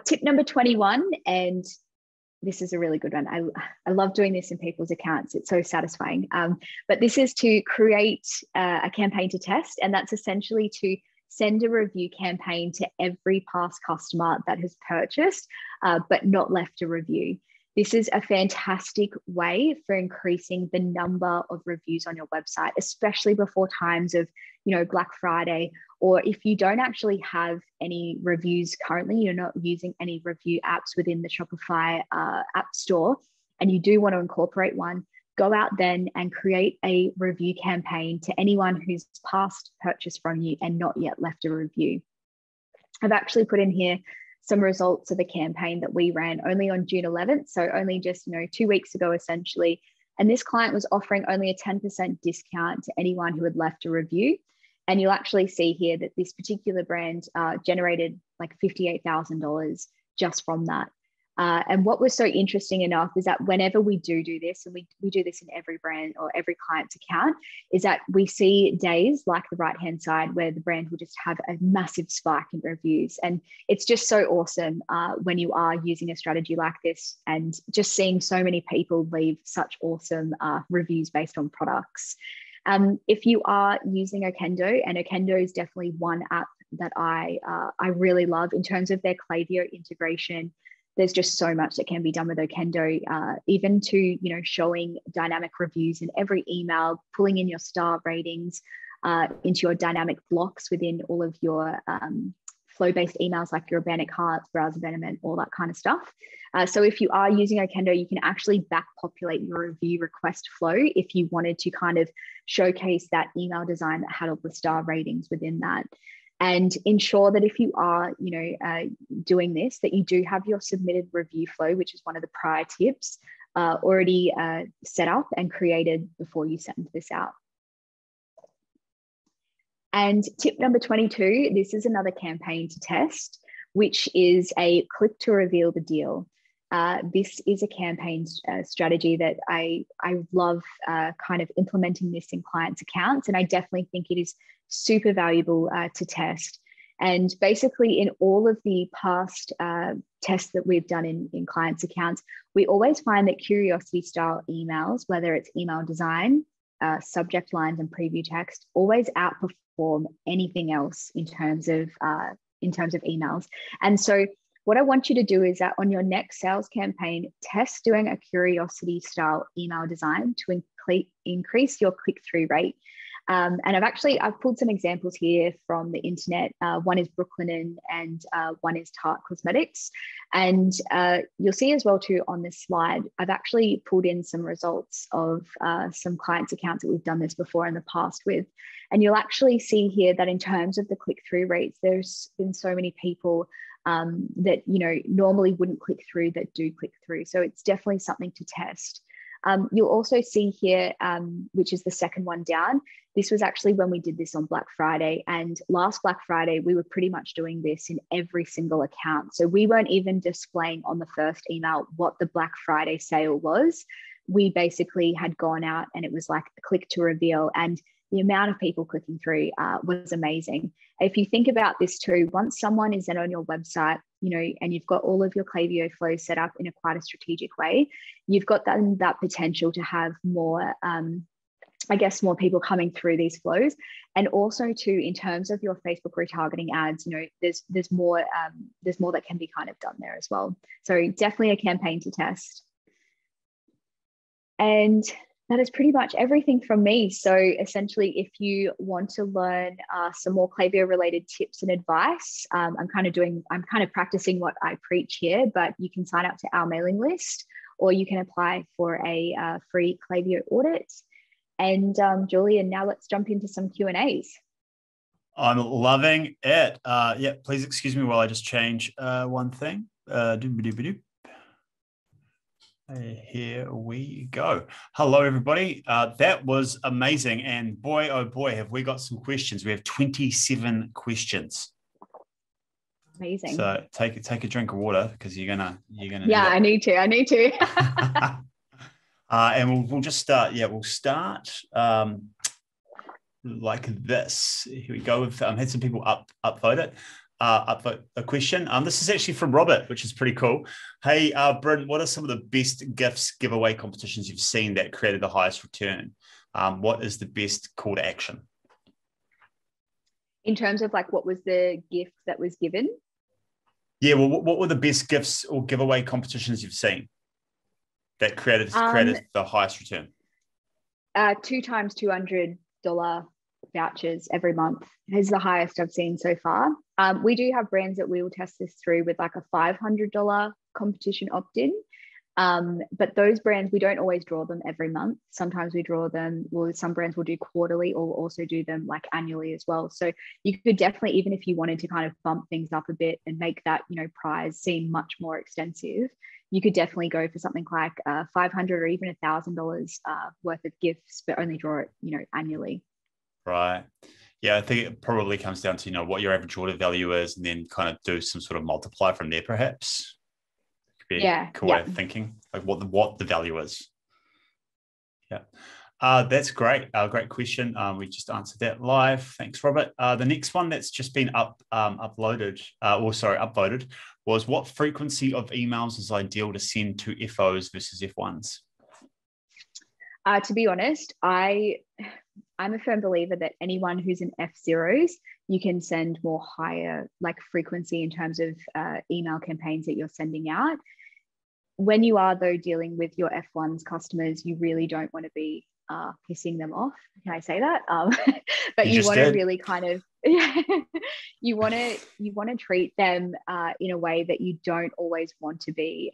Tip number 21, and this is a really good one. I love doing this in people's accounts. It's so satisfying. But this is to create a campaign to test, and that's essentially to send a review campaign to every past customer that has purchased but not left a review. This is a fantastic way for increasing the number of reviews on your website, especially before times of, you know, Black Friday, or if you don't actually have any reviews currently, you're not using any review apps within the Shopify app store, and you do want to incorporate one, go out then and create a review campaign to anyone who's past purchased from you and not yet left a review. I've actually put in here some results of a campaign that we ran only on June 11th. So only just, you know, 2 weeks ago, essentially. And this client was offering only a 10% discount to anyone who had left a review. And you'll actually see here that this particular brand generated like $58,000 just from that. And what was so interesting enough is that whenever we do this, and we do this in every brand or every client's account, is that we see days like the right-hand side where the brand will just have a massive spike in reviews. And it's just so awesome when you are using a strategy like this and just seeing so many people leave such awesome reviews based on products. If you are using Okendo, and Okendo is definitely one app that I really love in terms of their Klaviyo integration. There's just so much that can be done with Okendo, even to, you know, showing dynamic reviews in every email, pulling in your star ratings into your dynamic blocks within all of your flow-based emails, like your organic hearts, browser betterment, all that kind of stuff. So if you are using Okendo, you can actually back populate your review request flow if you wanted to kind of showcase that email design that had all the star ratings within that. And ensure that if you are, you know, doing this, that you do have your submitted review flow, which is one of the prior tips, already set up and created before you send this out. And tip number 22, this is another campaign to test, which is a click to reveal the deal. This is a campaign strategy that I love kind of implementing this in clients' accounts, and I definitely think it is super valuable to test. And basically in all of the past tests that we've done in clients' accounts, we always find that curiosity style emails, whether it's email design, subject lines and preview text, always outperform anything else in terms of emails. And so what I want you to do is that on your next sales campaign, test doing a curiosity style email design to increase your click-through rate. And I've pulled some examples here from the internet. One is Brooklinen and one is Tarte Cosmetics. And you'll see as well too on this slide, I've actually pulled in some results of some clients' accounts that we've done this before in the past with. And you'll actually see here that in terms of the click-through rates, there's been so many people that, you know, normally wouldn't click through that do click through. So it's definitely something to test. You'll also see here, which is the second one down, this was actually when we did this on Black Friday. And last Black Friday, we were pretty much doing this in every single account. So we weren't even displaying on the first email what the Black Friday sale was. We basically had gone out and it was like a click to reveal. And the amount of people clicking through was amazing. If you think about this too, once someone is then on your website, you know, and you've got all of your Klaviyo flows set up in a quite a strategic way, you've got that potential to have more, more people coming through these flows. And also too, in terms of your Facebook retargeting ads, you know, there's more that can be kind of done there as well. So definitely a campaign to test. And that is pretty much everything from me. So essentially, if you want to learn some more Klaviyo related tips and advice, I'm kind of practicing what I preach here, but you can sign up to our mailing list, or you can apply for a free Klaviyo audit. And Julian, now let's jump into some Q&As. I'm loving it. Yeah, please excuse me while I just change one thing. Here we go. Hello, everybody. That was amazing. And boy, oh boy, have we got some questions. We have 27 questions. Amazing. So take a drink of water because you're gonna. Yeah, I need to. And we'll just start. Yeah, we'll start like this. Here we go. I've had some people upvote it. Upvote a question. This is actually from Robert, which is pretty cool. Hey, Bryn, what are some of the best gifts giveaway competitions you've seen that created the highest return? What is the best call to action? In terms of like, what was the gift that was given? Yeah, well, what were the best gifts or giveaway competitions you've seen that created the highest return? 2 times $200 vouchers every month is the highest I've seen so far. We do have brands that we will test this through with like a $500 competition opt-in, but those brands, we don't always draw them every month. Sometimes we draw them, well, some brands will do quarterly or also do them like annually as well. So you could definitely, even if you wanted to kind of bump things up a bit and make that, you know, prize seem much more extensive, you could definitely go for something like $500 or even $1,000 worth of gifts, but only draw it, you know, annually. Right. Yeah, I think it probably comes down to, you know, what your average order value is and then kind of do some sort of multiply from there, perhaps. Could be a cool way of thinking, like what the value is. Yeah. That's great. Great question. We just answered that live. Thanks, Robert. The next one that's just been upvoted was, what frequency of emails is ideal to send to FOs versus F1s? To be honest, I'm a firm believer that anyone who's in F0s, you can send more higher like frequency in terms of email campaigns that you're sending out. When you are though dealing with your F1s customers, you really don't want to be pissing them off. Can I say that? But you want to really kind of you want to treat them in a way that you don't always want to be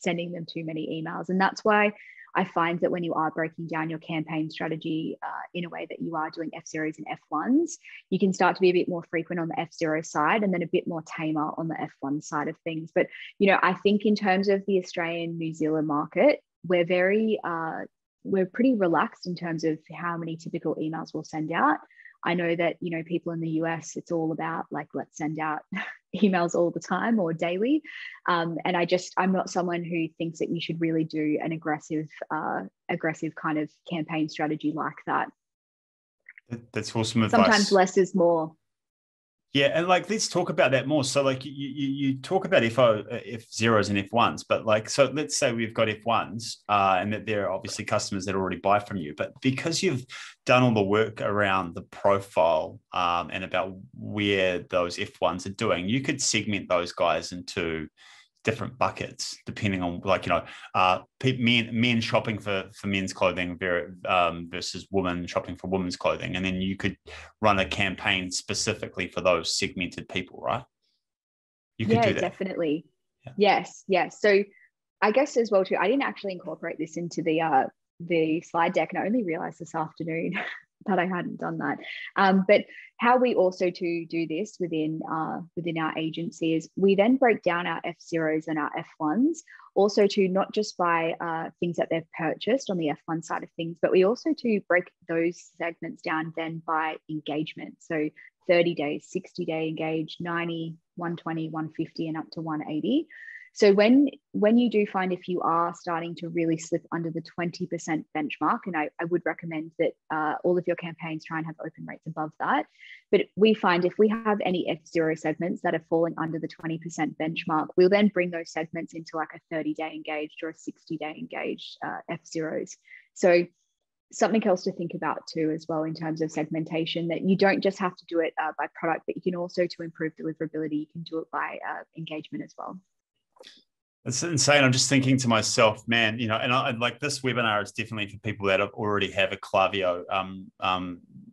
sending them too many emails, and that's why I find that when you are breaking down your campaign strategy in a way that you are doing F0s and F1s, you can start to be a bit more frequent on the F0 side and then a bit more tamer on the F1 side of things. But, you know, I think in terms of the Australian, New Zealand market, we're pretty relaxed in terms of how many typical emails we'll send out. I know that, you know, people in the US, it's all about like, let's send out emails all the time or daily. And I'm not someone who thinks that you should really do an aggressive kind of campaign strategy like that. That's awesome advice. Sometimes less is more. Yeah. And like, let's talk about that more. So like you talk about F0s and F1s, but like, so let's say we've got F1s and that they're obviously customers that already buy from you, but because you've done all the work around the profile and about where those F1s are doing, you could segment those guys into different buckets, depending on like, you know, men shopping for men's clothing versus women shopping for women's clothing. And then you could run a campaign specifically for those segmented people, right? You could do that. Definitely. Yeah. Yes. Yes. So I guess as well too, I didn't actually incorporate this into the slide deck and I only realized this afternoon that I hadn't done that. But how we also do this within our agency is we then break down our F0s and our F1s, also to not just buy things that they've purchased on the F1 side of things, but we also to break those segments down then by engagement. So 30 days, 60 day engage, 90, 120, 150, and up to 180. So when you do find if you are starting to really slip under the 20% benchmark, and I would recommend that all of your campaigns try and have open rates above that, but we find if we have any F0 segments that are falling under the 20% benchmark, we'll then bring those segments into like a 30-day engaged or a 60-day engaged F0s. So something else to think about too as well in terms of segmentation, that you don't just have to do it by product, but you can also, to improve deliverability, you can do it by engagement as well. It's insane. I'm just thinking to myself, man, you know, and I, like, this webinar is definitely for people that already have a Klaviyo,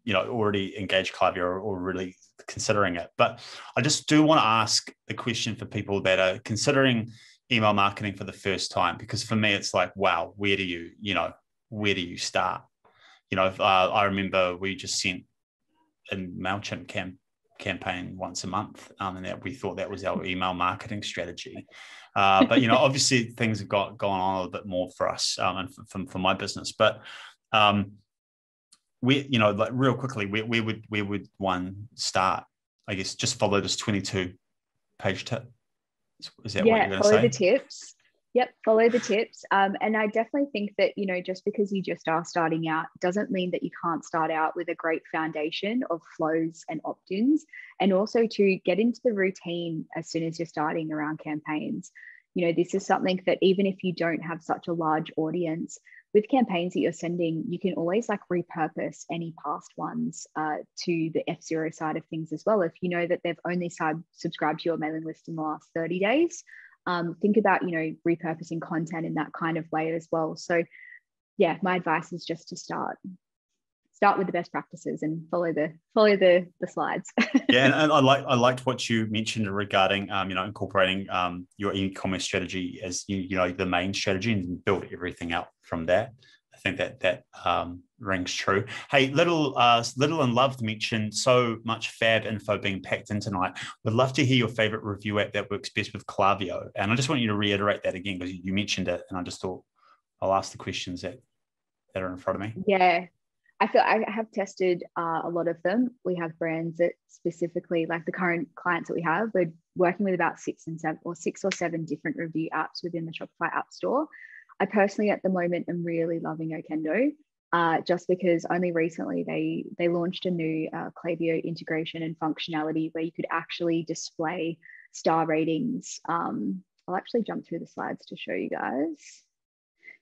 you know, already engaged Klaviyo or really considering it. But I just do want to ask the question for people that are considering email marketing for the first time, because for me, it's like, wow, where do you, you know, where do you start? You know, I remember we just sent a MailChimp campaign once a month, and that we thought that was our email marketing strategy, but you know, obviously things have gone on a little bit more for us, and for my business. But we, you know, like, real quickly, where would one start? I guess just follow this 22-page tip. Is that what you're going to say? Follow the tips. Yep, follow the tips. And I definitely think that, you know, just because you just are starting out doesn't mean that you can't start out with a great foundation of flows and opt-ins, and also to get into the routine as soon as you're starting around campaigns. You know, this is something that even if you don't have such a large audience, with campaigns that you're sending, you can always like repurpose any past ones to the F0 side of things as well. If you know that they've only subscribed to your mailing list in the last 30 days, think about, you know, repurposing content in that kind of way as well. So yeah, my advice is just to start with the best practices and follow the slides. Yeah, and I liked what you mentioned regarding you know, incorporating your e-commerce strategy as you know, the main strategy, and build everything out from that. I think that rings true. Hey, Little and Loved mentioned so much fab info being packed in tonight. Would love to hear your favorite review app that works best with Klaviyo. And I just want you to reiterate that again, because you mentioned it, and I just thought I'll ask the questions that are in front of me. Yeah, I feel I have tested a lot of them. We have brands that specifically, like the current clients that we have, we're working with about six or seven different review apps within the Shopify App Store. I personally, at the moment, am really loving Okendo, just because only recently they launched a new Klaviyo integration and functionality where you could actually display star ratings. I'll actually jump through the slides to show you guys.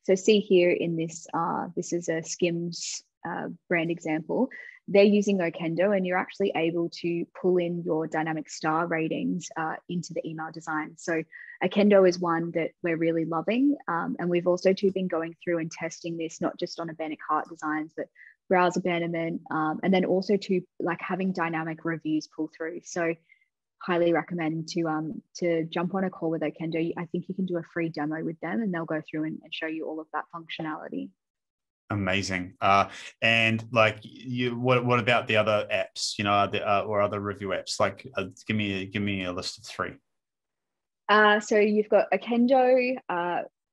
So see here in this, this is a Skims brand example. They're using Okendo, and you're actually able to pull in your dynamic star ratings into the email design. So Okendo is one that we're really loving, and we've also too been going through and testing this not just on Abanic Heart designs, but browser abandonment, and then also to like having dynamic reviews pull through. So highly recommend to jump on a call with Okendo. I think you can do a free demo with them, and they'll go through and show you all of that functionality. Amazing. And like, you, what about the other apps, you know, or other review apps? Like, give me a list of three. So you've got Okendo,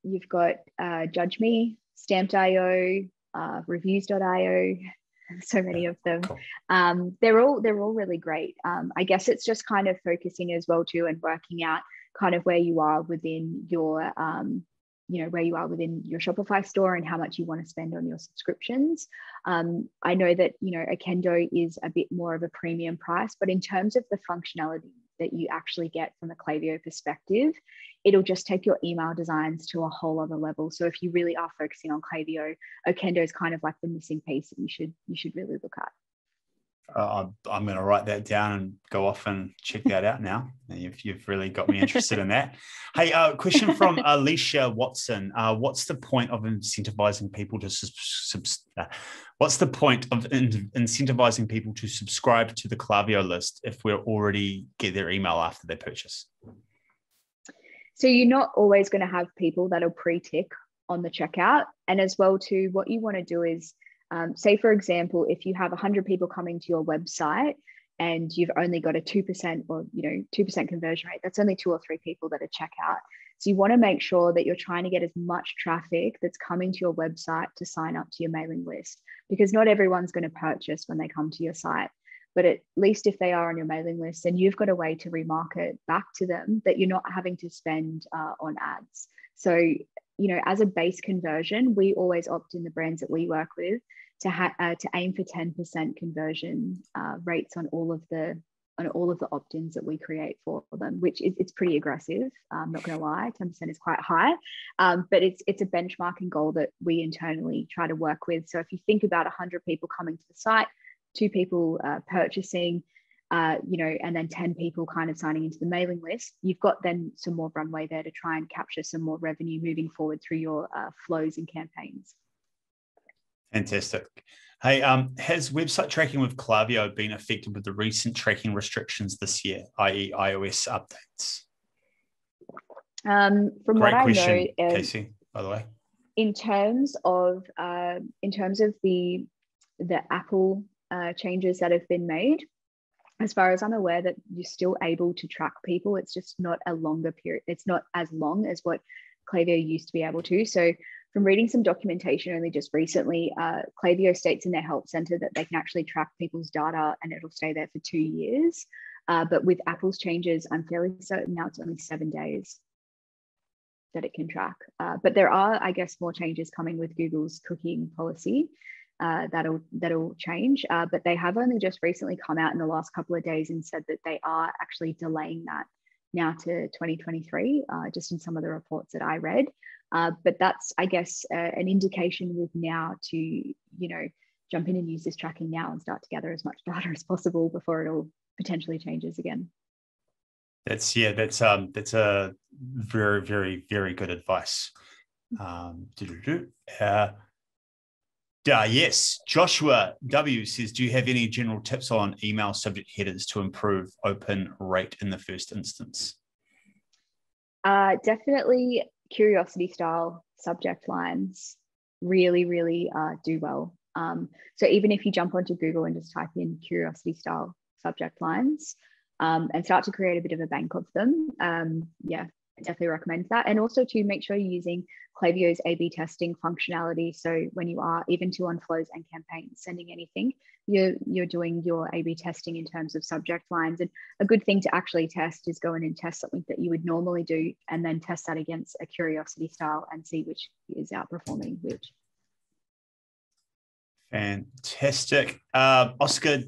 you've got Judge Me, Stamped.io, Reviews.io. So many of them. Cool. They're all really great. I guess it's just kind of focusing as well too, and working out kind of where you are within your you know, where you are within your Shopify store and how much you want to spend on your subscriptions. I know that, you know, Okendo is a bit more of a premium price, but in terms of the functionality that you actually get from a Klaviyo perspective, it'll just take your email designs to a whole other level. So if you really are focusing on Klaviyo, Okendo is kind of like the missing piece that you should really look at. I'm going to write that down and go off and check that out now. You've really got me interested in that. Hey, question from Alicia Watson. What's the point of incentivizing people to subscribe to the Klaviyo list if we're already get their email after they purchase? So you're not always going to have people that'll pre-tick on the checkout, and as well too, what you want to do is Say, for example, if you have 100 people coming to your website and you've only got a 2% or 2% conversion rate, that's only 2 or 3 people that are checkout. So you want to make sure that you're trying to get as much traffic that's coming to your website to sign up to your mailing list, because not everyone's going to purchase when they come to your site. But at least if they are on your mailing list, then you've got a way to remarket back to them that you're not having to spend on ads. So, as a base conversion, we always opt in the brands that we work with to aim for 10% conversion rates on all of the opt-ins that we create for them, which it's pretty aggressive. I'm not going to lie, 10% is quite high, but it's a benchmarking goal that we internally try to work with. So if you think about 100 people coming to the site, 2 people purchasing, and then 10 people kind of signing into the mailing list, you've got then some more runway there to try and capture some more revenue moving forward through your flows and campaigns. Fantastic. Hey, has website tracking with Klaviyo been affected with the recent tracking restrictions this year, i.e. iOS updates? From Great what question, I know, Casey, by the way. In terms of the Apple changes that have been made, as far as I'm aware, that you're still able to track people. It's just not a longer period. It's not as long as what Klaviyo used to be able to. So from reading some documentation only just recently, Klaviyo states in their help center that they can actually track people's data and it'll stay there for 2 years. But with Apple's changes, I'm fairly certain now it's only 7 days that it can track. But there are, I guess, more changes coming with Google's cooking policy that'll change. But they have only just recently come out in the last couple of days and said that they are actually delaying that now to 2023, just in some of the reports that I read. But that's, I guess, an indication with now to, jump in and use this tracking now and start to gather as much data as possible before it all potentially changes again. That's a very, very, very good advice. Yes, Joshua W says, do you have any general tips on email subject headers to improve open rate in the first instance? Definitely. Curiosity style subject lines really, really do well. So even if you jump onto Google and just type in curiosity style subject lines and start to create a bit of a bank of them, I definitely recommend that. And also to make sure you're using Klaviyo's A/B testing functionality. So when you are, even to on flows and campaigns, sending anything, you're doing your A/B testing in terms of subject lines. And a good thing to actually test is go in and test something that you would normally do and then test that against a curiosity style and see which is outperforming which. Fantastic. Oscar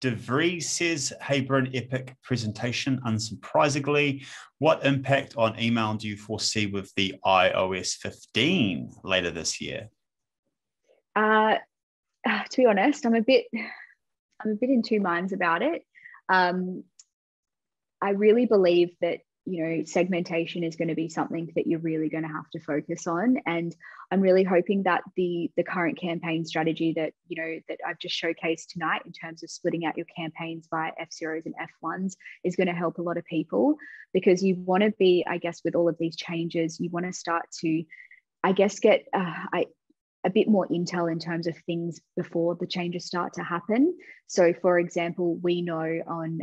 De Vries says, hey, Bryn, epic presentation, unsurprisingly. What impact on email do you foresee with the iOS 15 later this year? To be honest, I'm a bit in two minds about it. I really believe that, segmentation is going to be something that you're really going to have to focus on. And I'm really hoping that the current campaign strategy that, that I've just showcased tonight in terms of splitting out your campaigns by F0s and F1s is going to help a lot of people, because you want to be, I guess, with all of these changes, you want to start to, I guess, get a bit more intel in terms of things before the changes start to happen. So for example, we know on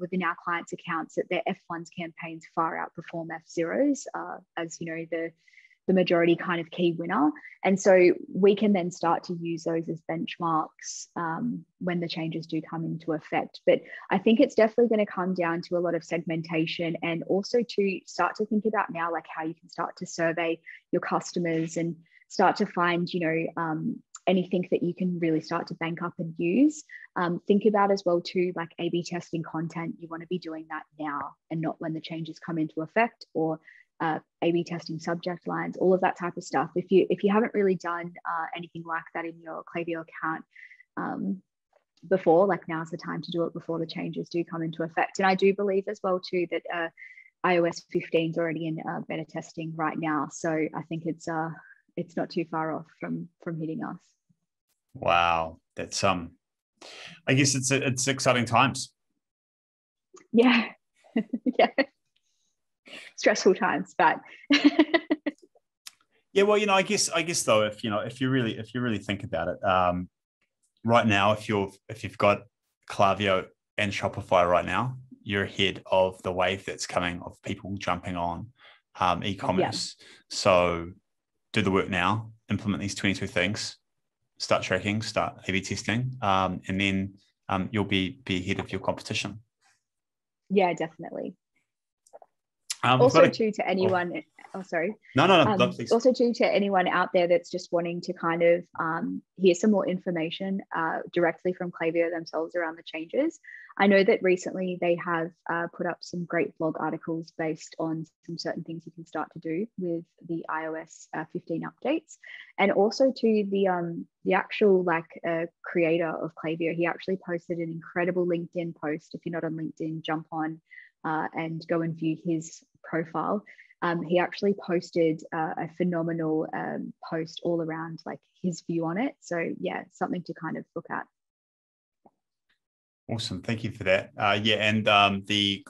within our clients' accounts that their F1's campaigns far outperform F0's as the majority kind of key winner. And so we can then start to use those as benchmarks when the changes do come into effect. But I think it's definitely going to come down to a lot of segmentation, and also to start to think about now, like how you can start to survey your customers and start to find, anything that you can really start to bank up and use. Think about as well too, like A/B testing content. You want to be doing that now and not when the changes come into effect, or A/B testing subject lines, all of that type of stuff. If you haven't really done anything like that in your Klaviyo account before, like now's the time to do it before the changes do come into effect. And I do believe as well too that iOS 15 is already in beta testing right now. So I think it's not too far off from hitting us. Wow, that's I guess it's exciting times. Yeah, yeah, stressful times, but Yeah, well, you know, I guess though, if you know, if you really think about it, right now, if you've got Klaviyo and Shopify right now, you're ahead of the wave that's coming of people jumping on e-commerce. Yeah. So do the work now, implement these 22 things, start tracking, start A/B testing, and then you'll be ahead of your competition. Yeah, definitely. Also, to anyone. Oh, sorry. No, please. Also, to anyone out there that's just wanting to kind of hear some more information directly from Klaviyo themselves around the changes. I know that recently they have put up some great blog articles based on some certain things you can start to do with the iOS 15 updates, and also to the actual creator of Klaviyo. He actually posted an incredible LinkedIn post. If you're not on LinkedIn, jump on and go and view his profile. He actually posted a phenomenal post all around his view on it. So yeah, something to kind of look at. Awesome, thank you for that. The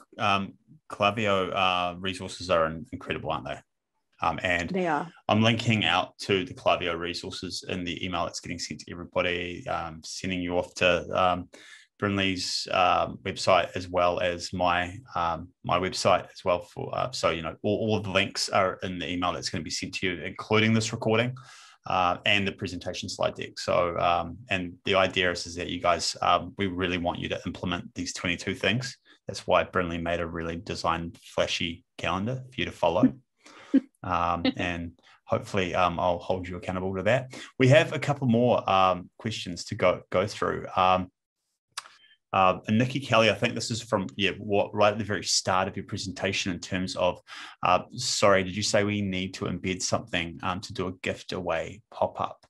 Klaviyo resources are incredible, aren't they? And they are. I'm linking out to the Klaviyo resources in the email that's getting sent to everybody, sending you off to Brinley's website as well as my website as well. All of the links are in the email that's going to be sent to you, including this recording and the presentation slide deck. So, and the idea is that you guys, we really want you to implement these 22 things. That's why Brinley made a really designed, flashy calendar for you to follow. And hopefully I'll hold you accountable to that. We have a couple more questions to go through. And Nikki Kelly, I think this is from right at the very start of your presentation in terms of, sorry, did you say we need to embed something to do a gift away pop-up?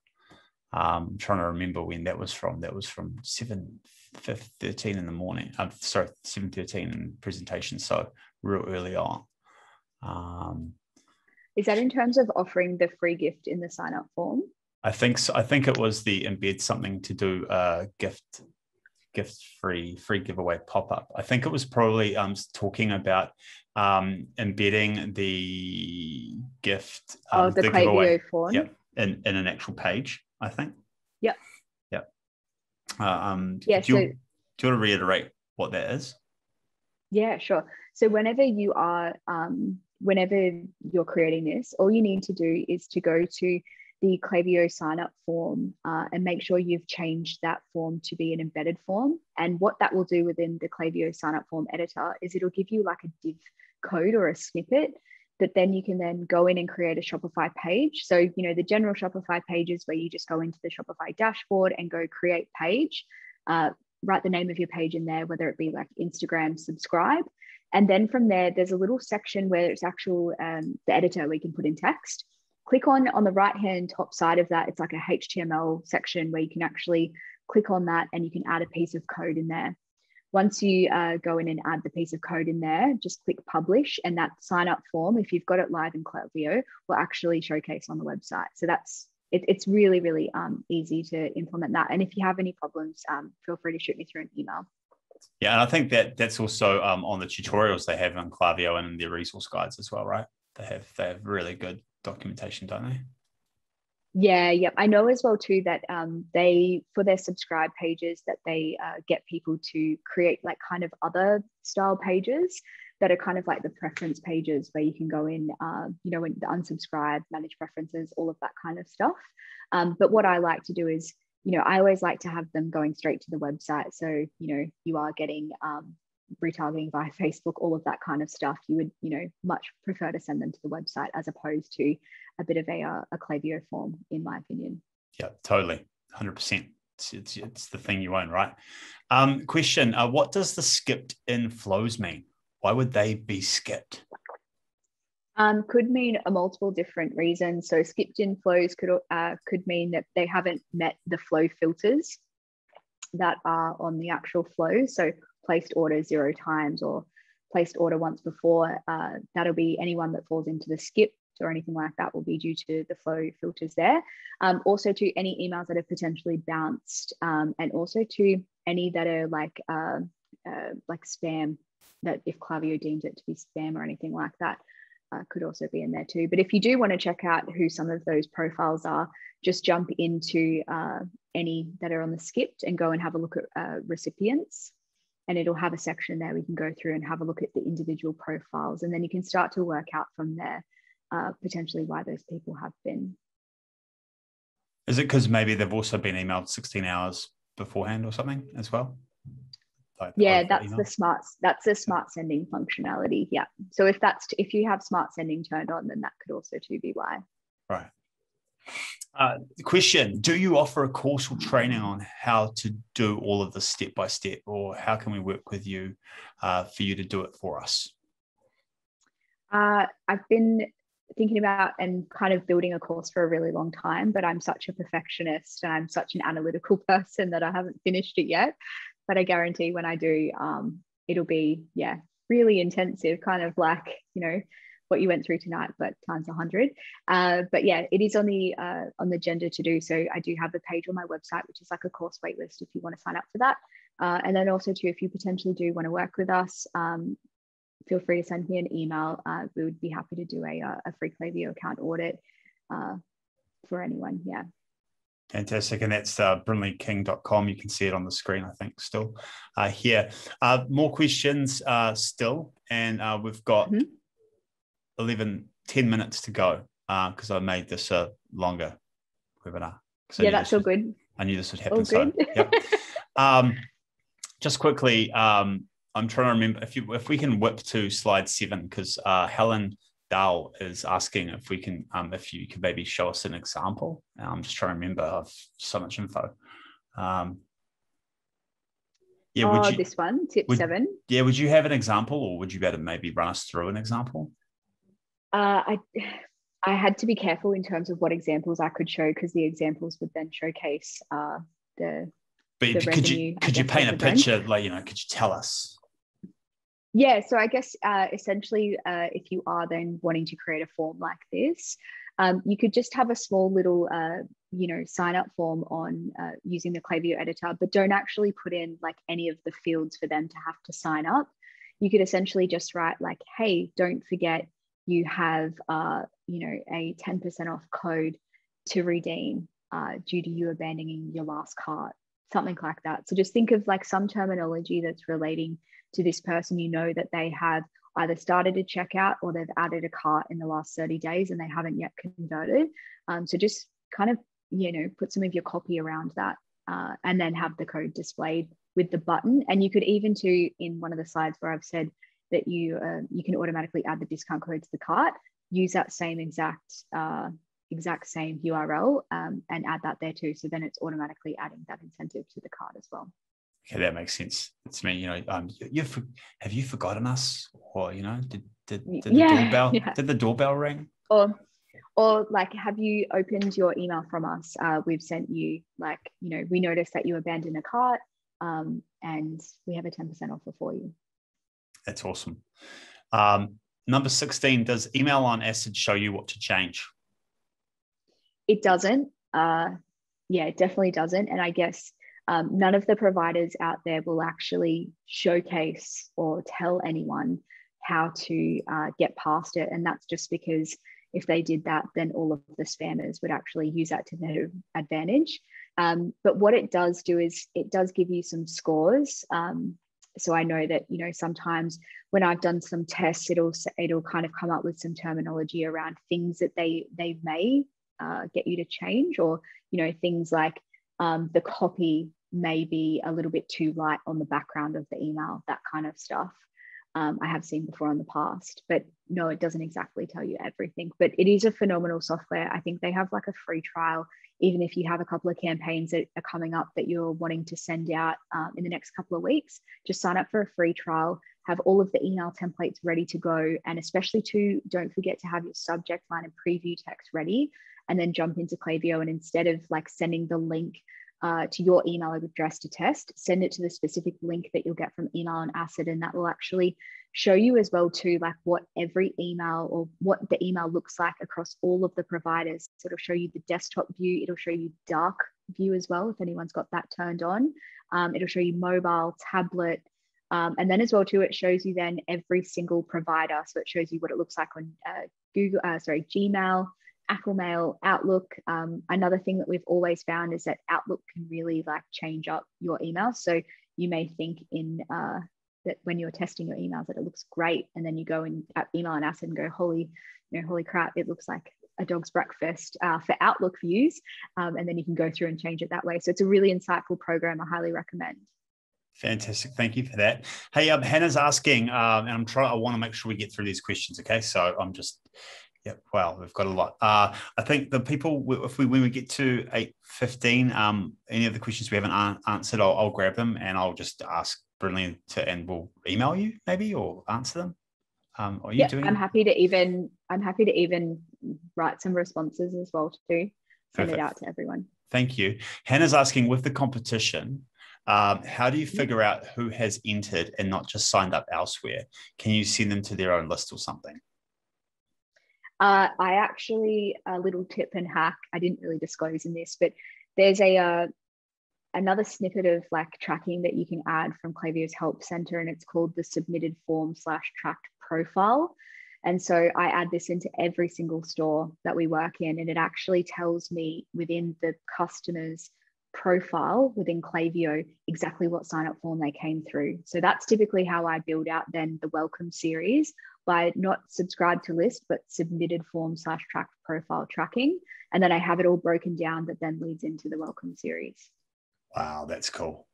I'm trying to remember when that was from. That was from 7:13 in the morning. I'm sorry, 7:13 in presentation, so real early on. Is that in terms of offering the free gift in the sign-up form? I think so. I think it was the embed something to do a gift free giveaway pop-up. I think it was probably talking about embedding the gift the Klaviyo form in an actual page, I think. Yep. Do you want to reiterate what that is? Yeah, sure. So whenever you are whenever you're creating this, all you need to do is to go to the Klaviyo sign-up form and make sure you've changed that form to be an embedded form. And what that will do within the Klaviyo sign-up form editor is it'll give you a div code or a snippet that then you can then go in and create a Shopify page. So, the general Shopify page is where you just go into the Shopify dashboard and go create page, write the name of your page in there, whether it be Instagram subscribe. And then from there, there's a little section where it's actual, the editor we can put in text. Click on the right-hand top side of that, it's a HTML section where you can actually click on that and you can add a piece of code in there. Once you go in and add the piece of code in there, just click publish, and that sign-up form, if you've got it live in Klaviyo, will actually showcase on the website. So it's really, really easy to implement that. And if you have any problems, feel free to shoot me through an email. Yeah, and I think that's also on the tutorials they have on Klaviyo and in their resource guides as well, right? They have really good documentation, don't they? I know as well too that they, for their subscribe pages, that they get people to create other style pages that are the preference pages where you can go in, and unsubscribe, manage preferences, all of that kind of stuff. But what I like to do is, I always like to have them going straight to the website. So, you are getting retargeting via Facebook, all of that kind of stuff. You would, much prefer to send them to the website as opposed to a bit of a Klaviyo form, in my opinion. Yeah, totally, 100%. It's the thing you own, right? Question: what does the skipped in flows mean? Why would they be skipped? Could mean multiple different reasons. So skipped in flows could mean that they haven't met the flow filters that are on the actual flow. So placed order 0 times or placed order once before, that'll be anyone that falls into the skipped or anything like that will be due to the flow filters there. Also to any emails that are potentially bounced, and also to any that are spam, that if Klaviyo deems it to be spam or anything like that. could also be in there too. But if you do want to check out who some of those profiles are, just jump into any that are on the skipped and go and have a look at recipients. And it'll have a section there we can go through and have a look at the individual profiles. And then you can start to work out from there potentially why those people have been. Is it because maybe they've also been emailed 16 hours beforehand or something as well? Like yeah, that's the smart sending functionality. Yeah. So if you have smart sending turned on, then that could also too be why. Right. Question, do you offer a course or training on how to do all of this step by step, or how can we work with you for you to do it for us? I've been thinking about and kind of building a course for a really long time, but I'm such a perfectionist and I'm such an analytical person that I haven't finished it yet. But I guarantee when I do, it'll be, yeah, really intensive, kind of like, you know, what you went through tonight, but times 100. But yeah, it is on the agenda to do. So I do have a page on my website, which is like a course waitlist if you want to sign up for that. And then also too, if you potentially do want to work with us, feel free to send me an email. We would be happy to do a free Klaviyo account audit for anyone. Yeah. Fantastic. And that's brinleyking.com. You can see it on the screen, I think, still here. More questions still. And we've got 10 minutes to go because I made this a longer webinar. Yeah, that's all good. I knew this would happen. All good. So, yep. Just quickly, I'm trying to remember if we can whip to slide 7, because Helen Dowell is asking if we can, if you could maybe show us an example. I'm just trying to remember. I have so much info. Yeah, would you, this one, tip 7. Yeah, would you have an example, or would you better maybe run us through an example? I had to be careful in terms of what examples I could show, because the examples would then showcase the. But could you paint a picture? Like, you know, could you tell us? Yeah, so I guess essentially if you are then wanting to create a form like this, you could just have a small little, you know, sign up form on using the Klaviyo editor, but don't actually put in like any of the fields for them to have to sign up. You could essentially just write like, hey, don't forget you have, you know, a 10% off code to redeem due to you abandoning your last cart, something like that. So just think of like some terminology that's relating to this person. You know that they have either started a checkout or they've added a cart in the last 30 days and they haven't yet converted. So just kind of, you know, put some of your copy around that and then have the code displayed with the button. And you could even too, in one of the slides where I've said that you, you can automatically add the discount code to the cart, use that same exact same URL and add that there too. So then it's automatically adding that incentive to the cart as well. Okay, that makes sense. It's me, you know, have you forgotten us? Or, you know, did the doorbell ring? Or like, have you opened your email from us? We've sent you like, you know, we noticed that you abandoned a cart and we have a 10% offer for you. That's awesome. Number 16, does Email on Acid show you what to change? It doesn't. Yeah, it definitely doesn't. And I guess none of the providers out there will actually showcase or tell anyone how to get past it. And that's just because if they did that, then all of the spammers would actually use that to their advantage. But what it does do is it does give you some scores. So I know that, you know, sometimes when I've done some tests, it'll kind of come up with some terminology around things that they may get you to change, or, you know, things like the copy may be a little bit too light on the background of the email, that kind of stuff. I have seen before in the past, but no, it doesn't exactly tell you everything. But it is a phenomenal software. I think they have like a free trial. Even if you have a couple of campaigns that are coming up that you're wanting to send out in the next couple of weeks, just sign up for a free trial, have all of the email templates ready to go. And especially too, don't forget to have your subject line and preview text ready, and then jump into Klaviyo. And instead of like sending the link to your email address to test, send it to the specific link that you'll get from Email on Acid, and that will actually show you as well too, like what every email or what the email looks like across all of the providers. So it'll show you the desktop view, it'll show you dark view as well if anyone's got that turned on. It'll show you mobile, tablet, And then as well too, it shows you then every single provider. So it shows you what it looks like on Gmail, Apple Mail, Outlook. Another thing that we've always found is that Outlook can really like change up your email. So you may think in that when you're testing your emails that it looks great, and then you go in at Email on Acid and go, holy crap, it looks like a dog's breakfast for Outlook views, and then you can go through and change it that way. So it's a really insightful program. I highly recommend. Fantastic, thank you for that. Hey, Hannah's asking, and I want to make sure we get through these questions. Okay, so I'm just. Yeah, wow, we've got a lot. I think the people, when we get to 8:15, any of the questions we haven't answered, I'll grab them and I'll just ask Brinley and we'll email you maybe or answer them. I'm happy to even write some responses as well too. Send it out to everyone. Thank you. Hannah's asking, with the competition, how do you figure out who has entered and not just signed up elsewhere? Can you send them to their own list or something? I actually, a little tip and hack, I didn't really disclose in this, but there's another snippet of like tracking that you can add from Klaviyo's Help Center, and it's called the submitted form / tracked profile. And so I add this into every single store that we work in, and it actually tells me within the customer's profile within Klaviyo exactly what sign-up form they came through. So that's typically how I build out then the welcome series, by not subscribed to list, but submitted form / tracked profile tracking. And then I have it all broken down that then leads into the welcome series. Wow, that's cool.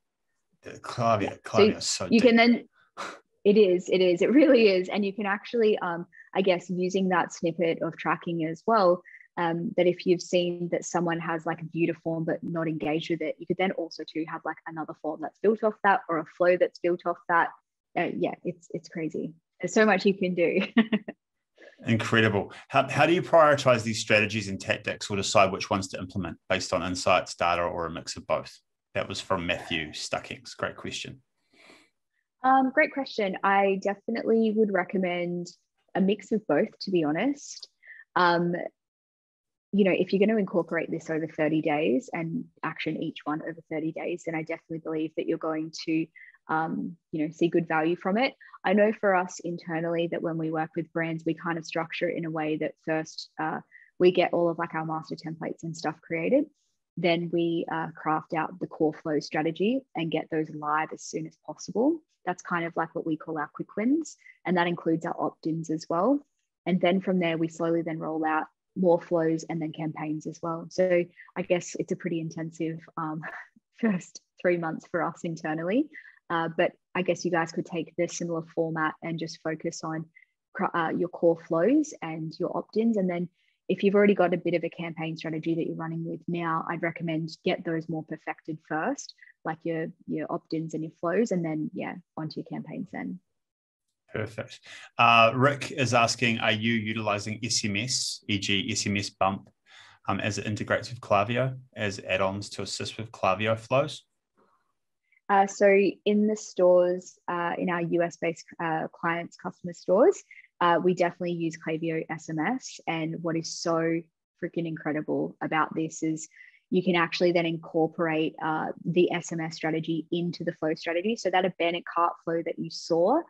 The Klaviyo is so deep. It is. It really is. And you can actually, I guess, using that snippet of tracking as well, that if you've seen that someone has like viewed a form but not engaged with it, you could then also too have like another form that's built off that, or a flow that's built off that. Yeah, it's crazy. There's so much you can do. Incredible. How do you prioritize these strategies and tactics, or decide which ones to implement based on insights, data, or a mix of both? That was from Matthew Stuckings. Great question. Great question. I definitely would recommend a mix of both, to be honest. You know, if you're going to incorporate this over 30 days and action each one over 30 days, then I definitely believe that you're going to you know, see good value from it. I know for us internally that when we work with brands, we kind of structure it in a way that first we get all of like our master templates and stuff created. Then we craft out the core flow strategy and get those live as soon as possible. That's kind of like what we call our quick wins. And that includes our opt-ins as well. And then from there, we slowly then roll out more flows and then campaigns as well. So I guess it's a pretty intensive first 3 months for us internally. But I guess you guys could take this similar format and just focus on your core flows and your opt-ins. And then if you've already got a bit of a campaign strategy that you're running with now, I'd recommend get those more perfected first, like your opt-ins and your flows, and then, yeah, onto your campaigns then. Perfect. Rick is asking, are you utilizing SMS, e.g. SMS Bump, as it integrates with Klaviyo, as add-ons to assist with Klaviyo flows? So in the stores, in our US-based clients, customer stores, we definitely use Klaviyo SMS. And what is so freaking incredible about this is you can actually then incorporate the SMS strategy into the flow strategy. So that abandoned cart flow that you saw,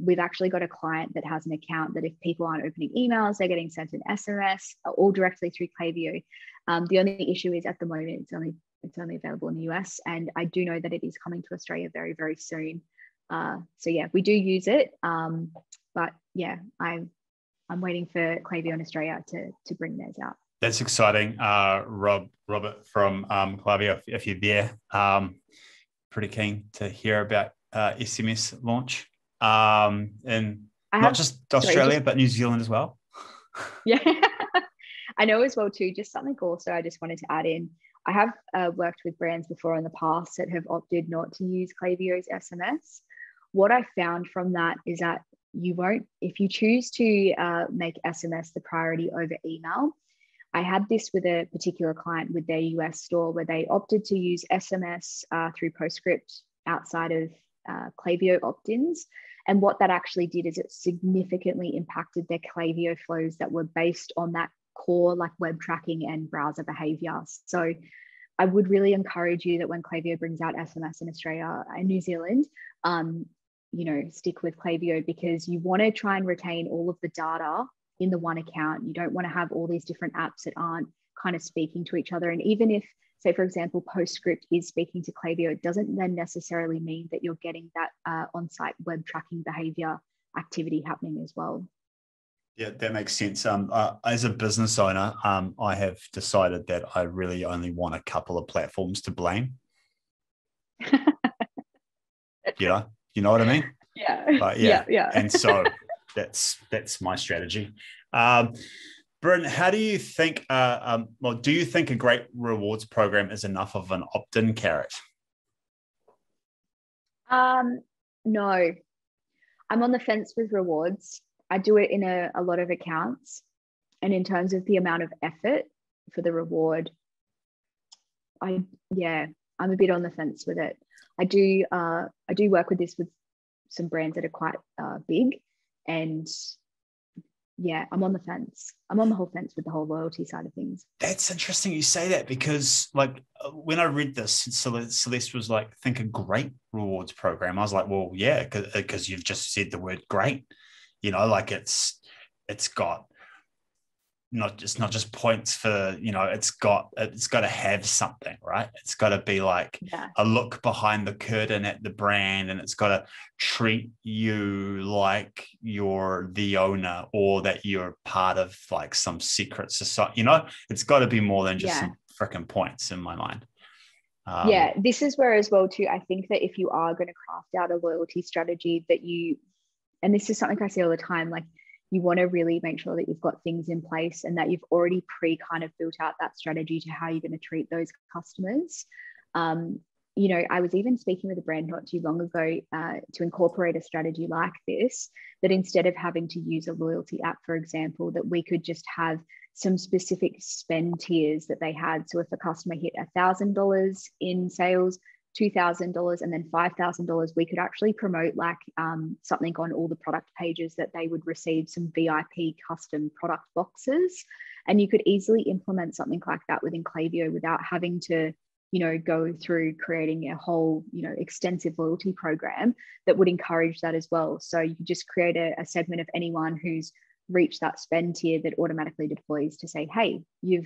we've actually got a client that has an account that if people aren't opening emails, they're getting sent an SMS, all directly through Klaviyo. The only issue is at the moment, it's only available in the US, and I do know that it is coming to Australia very, very soon. So yeah, we do use it, but yeah, I'm waiting for Klaviyo in Australia to bring theirs out. That's exciting. Robert from Klaviyo, if you're there, pretty keen to hear about SMS launch in not just Australia, but New Zealand as well. Yeah, I know as well too, just something also I just wanted to add in. I have worked with brands before in the past that have opted not to use Klaviyo's SMS. What I found from that is that you won't, if you choose to make SMS the priority over email. I had this with a particular client with their US store where they opted to use SMS through PostScript outside of Klaviyo opt-ins. And what that actually did is it significantly impacted their Klaviyo flows that were based on that core like web tracking and browser behavior. So I would really encourage you that when Klaviyo brings out SMS in Australia and New Zealand, you know, stick with Klaviyo, because you want to try and retain all of the data in the one account. You don't want to have all these different apps that aren't kind of speaking to each other. And even if, say, for example, PostScript is speaking to Klaviyo, it doesn't then necessarily mean that you're getting that on-site web tracking behavior activity happening as well. Yeah, that makes sense. As a business owner, I have decided that I really only want a couple of platforms to blame. Yeah, you know what I mean? Yeah. Yeah. And so that's my strategy. Bryn, how do you think, do you think a great rewards program is enough of an opt-in carrot? No, I'm on the fence with rewards. I do it in a lot of accounts, and in terms of the amount of effort for the reward, I'm a bit on the fence with it. I do work with this with some brands that are quite big, and yeah, I'm on the fence. I'm on the whole fence with the whole loyalty side of things. That's interesting you say that, because like when I read this, Celeste was like, think a great rewards program. I was like, well, yeah, because you've just said the word great. You know, like it's got not just points for, you know, it's got to have something, right? It's got to be like a look behind the curtain at the brand, and it's got to treat you like you're the owner or that you're part of like some secret society. You know, it's got to be more than just some freaking points in my mind. This is where as well too, I think that if you are going to craft out a loyalty strategy that you, and this is something I say all the time, like you want to really make sure that you've got things in place and that you've already kind of built out that strategy to how you're going to treat those customers. You know, I was even speaking with a brand not too long ago to incorporate a strategy like this, that instead of having to use a loyalty app, for example, that we could just have some specific spend tiers that they had. So if a customer hit $1,000 in sales, $2,000, and then $5,000, we could actually promote like something on all the product pages that they would receive some VIP custom product boxes. And you could easily implement something like that within Klaviyo without having to, you know, go through creating a whole, you know, extensive loyalty program that would encourage that as well. So you could just create a segment of anyone who's reached that spend tier that automatically deploys to say, hey, you've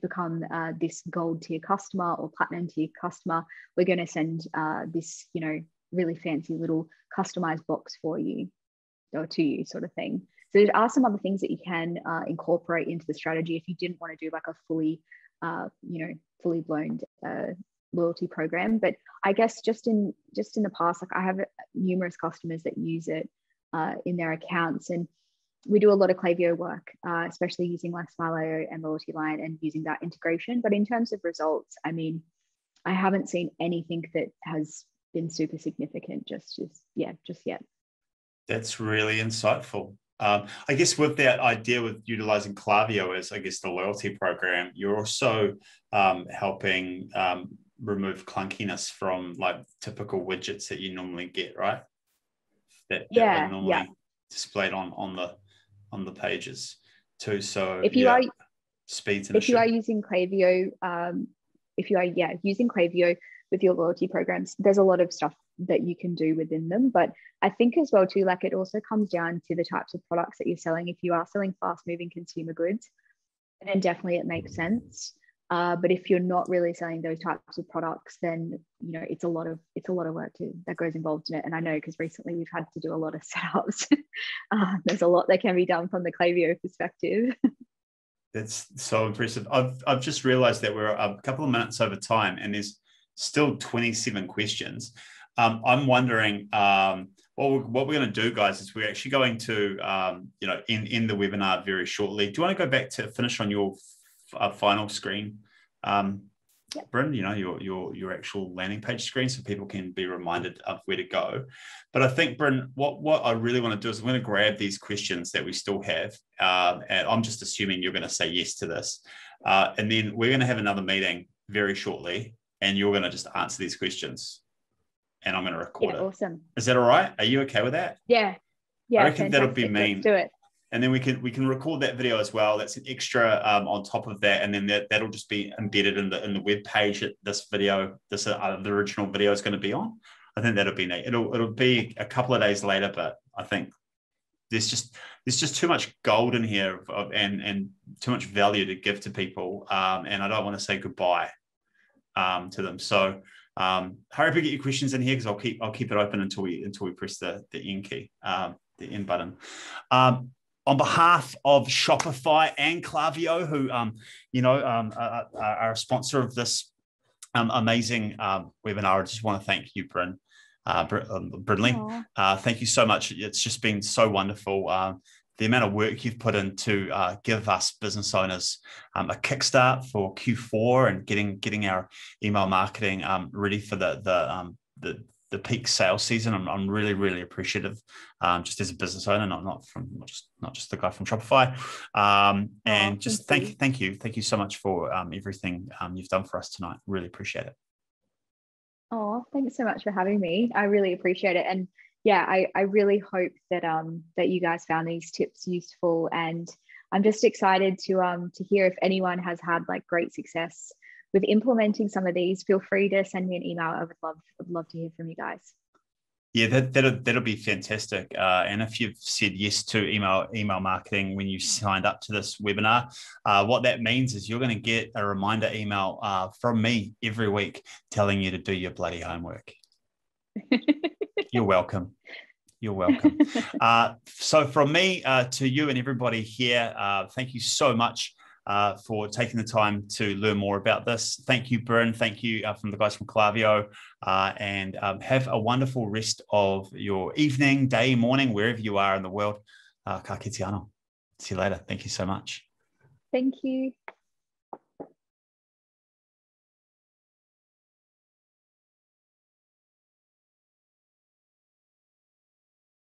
become this gold tier customer or platinum tier customer. We're going to send this, you know, really fancy little customized box for you or to you, sort of thing. So there are some other things that you can incorporate into the strategy if you didn't want to do like a fully blown loyalty program. But I guess just in the past, like I have numerous customers that use it in their accounts, and we do a lot of Klaviyo work, especially using like Smile.io and Loyalty Line and using that integration. But in terms of results, I mean, I haven't seen anything that has been super significant just yet. That's really insightful. I guess with that idea with utilizing Klaviyo as, I guess, the loyalty program, you're also helping remove clunkiness from like typical widgets that you normally get, right? That are normally displayed on the pages too. So if you are using Klaviyo, using Klaviyo with your loyalty programs, there's a lot of stuff that you can do within them. But I think as well too, like it also comes down to the types of products that you're selling. If you are selling fast moving consumer goods, then definitely it makes sense. But if you're not really selling those types of products, then, you know, it's a lot of work too that goes involved in it. And I know because recently we've had to do a lot of setups. There's a lot that can be done from the Klaviyo perspective. That's so impressive. I've just realized that we're a couple of minutes over time and there's still 27 questions. I'm wondering what we're going to do, guys, is we're actually going to end the webinar very shortly. Do you want to go back to finish on your final screen, Bryn, you know, your actual landing page screen, so people can be reminded of where to go. But I think, Bryn, what I really want to do is I'm going to grab these questions that we still have, and I'm just assuming you're going to say yes to this, and then we're going to have another meeting very shortly, and you're going to just answer these questions, and I'm going to record it. Awesome. Is that all right? Are you okay with that? Yeah. I reckon that'll be mean. Let's do it. And then we can record that video as well. That's an extra on top of that, and then that'll just be embedded in the web page that this video, this the original video is going to be on. I think that'll be neat. It'll be a couple of days later, but I think there's just too much gold in here and too much value to give to people, and I don't want to say goodbye to them. So hurry up and get your questions in here, because I'll keep it open until we press the end key, the end button. On behalf of Shopify and Klaviyo, who are a sponsor of this amazing webinar, I just want to thank you, Brinley. Thank you so much. It's just been so wonderful. The amount of work you've put in to give us business owners a kickstart for Q4 and getting our email marketing ready for the peak sales season. I'm really, really appreciative, just as a business owner, not just the guy from Shopify. And just thank you so much for everything you've done for us tonight. Really appreciate it. Oh, thanks so much for having me. I really appreciate it. And yeah, I really hope that that you guys found these tips useful. And I'm just excited to hear if anyone has had like great success with implementing some of these. Feel free to send me an email. I would love to hear from you guys. Yeah, that'll be fantastic. And if you've said yes to email marketing when you signed up to this webinar, what that means is you're going to get a reminder email from me every week telling you to do your bloody homework. You're welcome. You're welcome. So from me to you and everybody here, thank you so much for taking the time to learn more about this. Thank you, Brin. Thank you from the guys from Klaviyo. And have a wonderful rest of your evening, day, morning, wherever you are in the world. Ka kite anō. See you later. Thank you so much. Thank you.